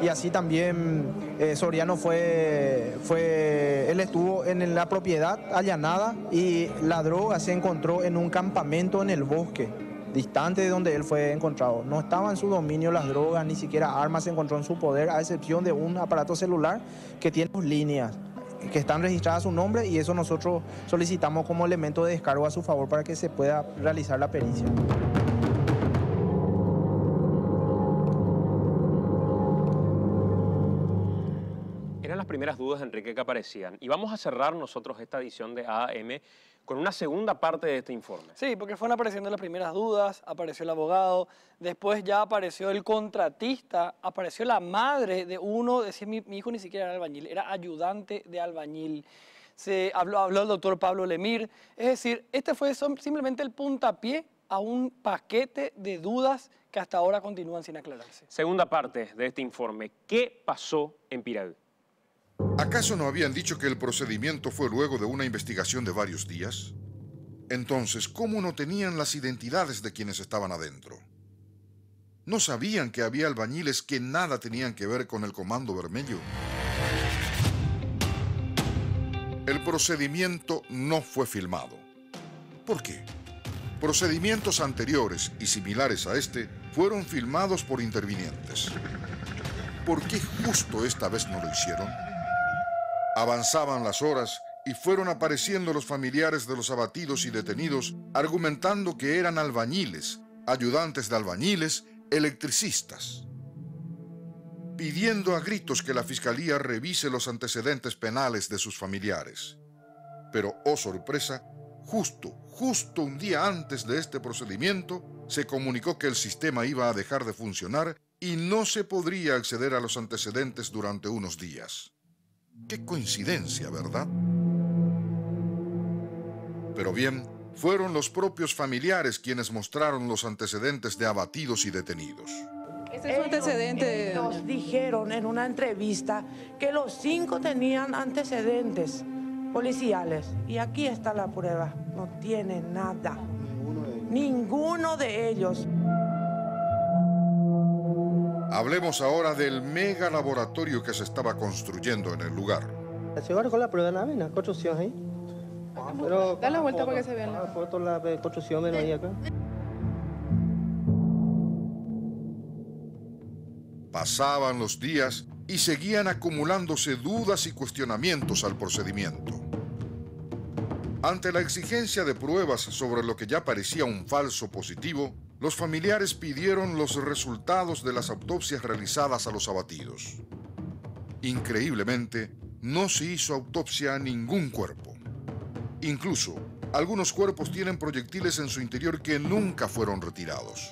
y así también eh, Soriano fue, fue, él estuvo en la propiedad allanada y la droga se encontró en un campamento en el bosque, distante de donde él fue encontrado. No estaba en su dominio las drogas, ni siquiera armas se encontró en su poder, a excepción de un aparato celular que tiene dos líneas que están registradas a su nombre, y eso nosotros solicitamos como elemento de descargo a su favor para que se pueda realizar la pericia. Eran las primeras dudas, Enrique, que aparecían. Y vamos a cerrar nosotros esta edición de A A M con una segunda parte de este informe. Sí, porque fueron apareciendo las primeras dudas, apareció el abogado, después ya apareció el contratista, apareció la madre de uno, decía, mi, mi hijo ni siquiera era albañil, era ayudante de albañil. Se habló, habló el doctor Pablo Lemir. Es decir, este fue simplemente el puntapié a un paquete de dudas que hasta ahora continúan sin aclararse. Segunda parte de este informe, ¿qué pasó en Piray? ¿Acaso no habían dicho que el procedimiento fue luego de una investigación de varios días? Entonces, ¿cómo no tenían las identidades de quienes estaban adentro? ¿No sabían que había albañiles que nada tenían que ver con el Comando Vermelho? El procedimiento no fue filmado. ¿Por qué? Procedimientos anteriores y similares a este fueron filmados por intervinientes. ¿Por qué justo esta vez no lo hicieron? Avanzaban las horas y fueron apareciendo los familiares de los abatidos y detenidos argumentando que eran albañiles, ayudantes de albañiles, electricistas. Pidiendo a gritos que la Fiscalía revise los antecedentes penales de sus familiares. Pero, oh sorpresa, justo, justo un día antes de este procedimiento, se comunicó que el sistema iba a dejar de funcionar y no se podría acceder a los antecedentes durante unos días. Qué coincidencia, ¿verdad? Pero bien, fueron los propios familiares quienes mostraron los antecedentes de abatidos y detenidos. Ese es un antecedente. Nos dijeron en una entrevista que los cinco tenían antecedentes policiales. Y aquí está la prueba. No tiene nada. Ninguno de ellos. Ninguno de ellos. Hablemos ahora del mega laboratorio que se estaba construyendo en el lugar. Se barcó la prueba de la avena, construcción ahí. Pero da la vuelta para que se vean. La foto, la construcción de ahí acá. Pasaban los días y seguían acumulándose dudas y cuestionamientos al procedimiento. Ante la exigencia de pruebas sobre lo que ya parecía un falso positivo, los familiares pidieron los resultados de las autopsias realizadas a los abatidos. Increíblemente, no se hizo autopsia a ningún cuerpo. Incluso, algunos cuerpos tienen proyectiles en su interior que nunca fueron retirados.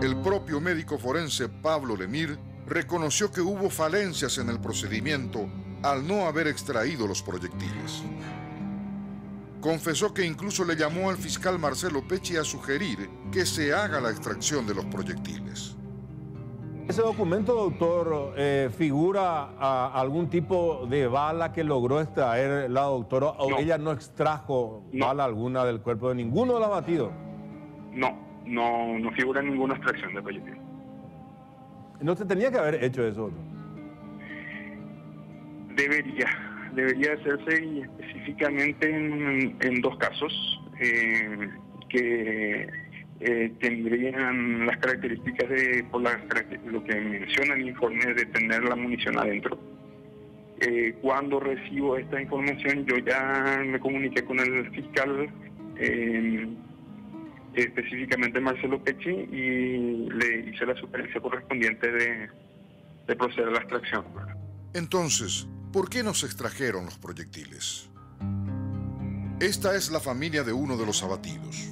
El propio médico forense Pablo Lemir reconoció que hubo falencias en el procedimiento al no haber extraído los proyectiles. Confesó que incluso le llamó al fiscal Marcelo Pecci a sugerir que se haga la extracción de los proyectiles. ¿Ese documento, doctor, eh, figura a algún tipo de bala que logró extraer la doctora? ¿O no, ella no extrajo no. bala alguna del cuerpo de ninguno de los abatidos? No, no, no figura ninguna extracción de proyectiles. ¿No se tenía que haber hecho eso? ¿No? Debería, debería hacerse, y específicamente en, en dos casos eh, que... Eh, tendrían las características de, por las, lo que menciona el informe, de tener la munición adentro. Eh, cuando recibo esta información, yo ya me comuniqué con el fiscal, eh, específicamente Marcelo Pecci, y le hice la sugerencia correspondiente de, de proceder a la extracción. Entonces, ¿por qué no se extrajeron los proyectiles? Esta es la familia de uno de los abatidos.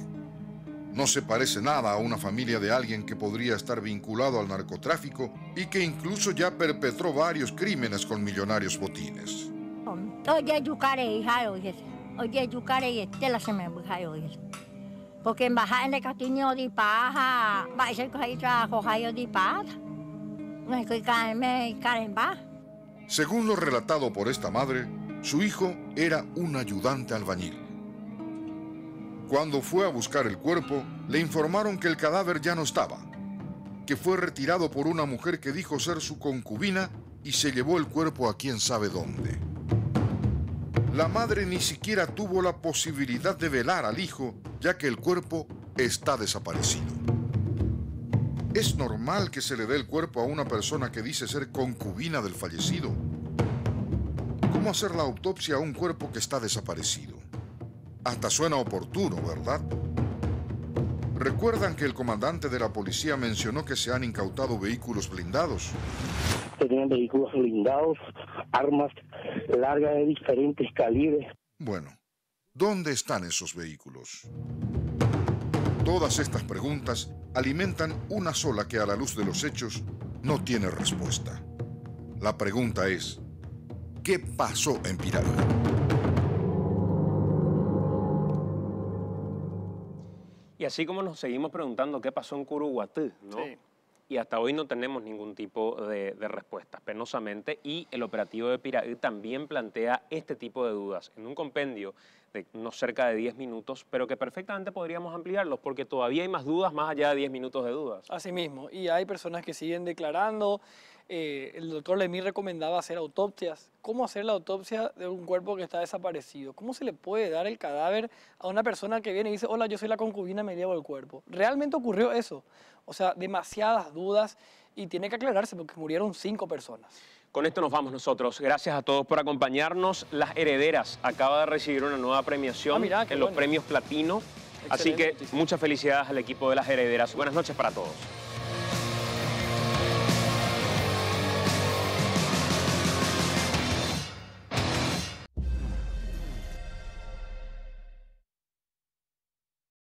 No se parece nada a una familia de alguien que podría estar vinculado al narcotráfico y que incluso ya perpetró varios crímenes con millonarios botines. Porque en baja en el castillo de paja, va a ser que hay trabajo de paja. Según lo relatado por esta madre, su hijo era un ayudante albañil. Cuando fue a buscar el cuerpo, le informaron que el cadáver ya no estaba, que fue retirado por una mujer que dijo ser su concubina y se llevó el cuerpo a quién sabe dónde. La madre ni siquiera tuvo la posibilidad de velar al hijo, ya que el cuerpo está desaparecido. ¿Es normal que se le dé el cuerpo a una persona que dice ser concubina del fallecido? ¿Cómo hacer la autopsia a un cuerpo que está desaparecido? Hasta suena oportuno, ¿verdad? ¿Recuerdan que el comandante de la policía mencionó que se han incautado vehículos blindados? Tenían vehículos blindados, armas largas de diferentes calibres. Bueno, ¿dónde están esos vehículos? Todas estas preguntas alimentan una sola que a la luz de los hechos no tiene respuesta. La pregunta es, ¿qué pasó en Piray? Y así como nos seguimos preguntando qué pasó en Curuguatú, ¿no? Sí. Y hasta hoy no tenemos ningún tipo de, de respuesta, penosamente, y el operativo de Piray también plantea este tipo de dudas en un compendio de unos cerca de diez minutos, pero que perfectamente podríamos ampliarlos, porque todavía hay más dudas más allá de diez minutos de dudas. Así mismo, y hay personas que siguen declarando. Eh, el doctor Lemir recomendaba hacer autopsias. ¿Cómo hacer la autopsia de un cuerpo que está desaparecido? ¿Cómo se le puede dar el cadáver a una persona que viene y dice, hola, yo soy la concubina, me llevo el cuerpo? ¿Realmente ocurrió eso? O sea, demasiadas dudas y tiene que aclararse porque murieron cinco personas. Con esto nos vamos nosotros. Gracias a todos por acompañarnos. Las Herederas acaba de recibir una nueva premiación ah, mirá, en los bueno. premios Platino. Excelente. Así que noticia. Muchas felicidades al equipo de Las Herederas. Buenas noches para todos.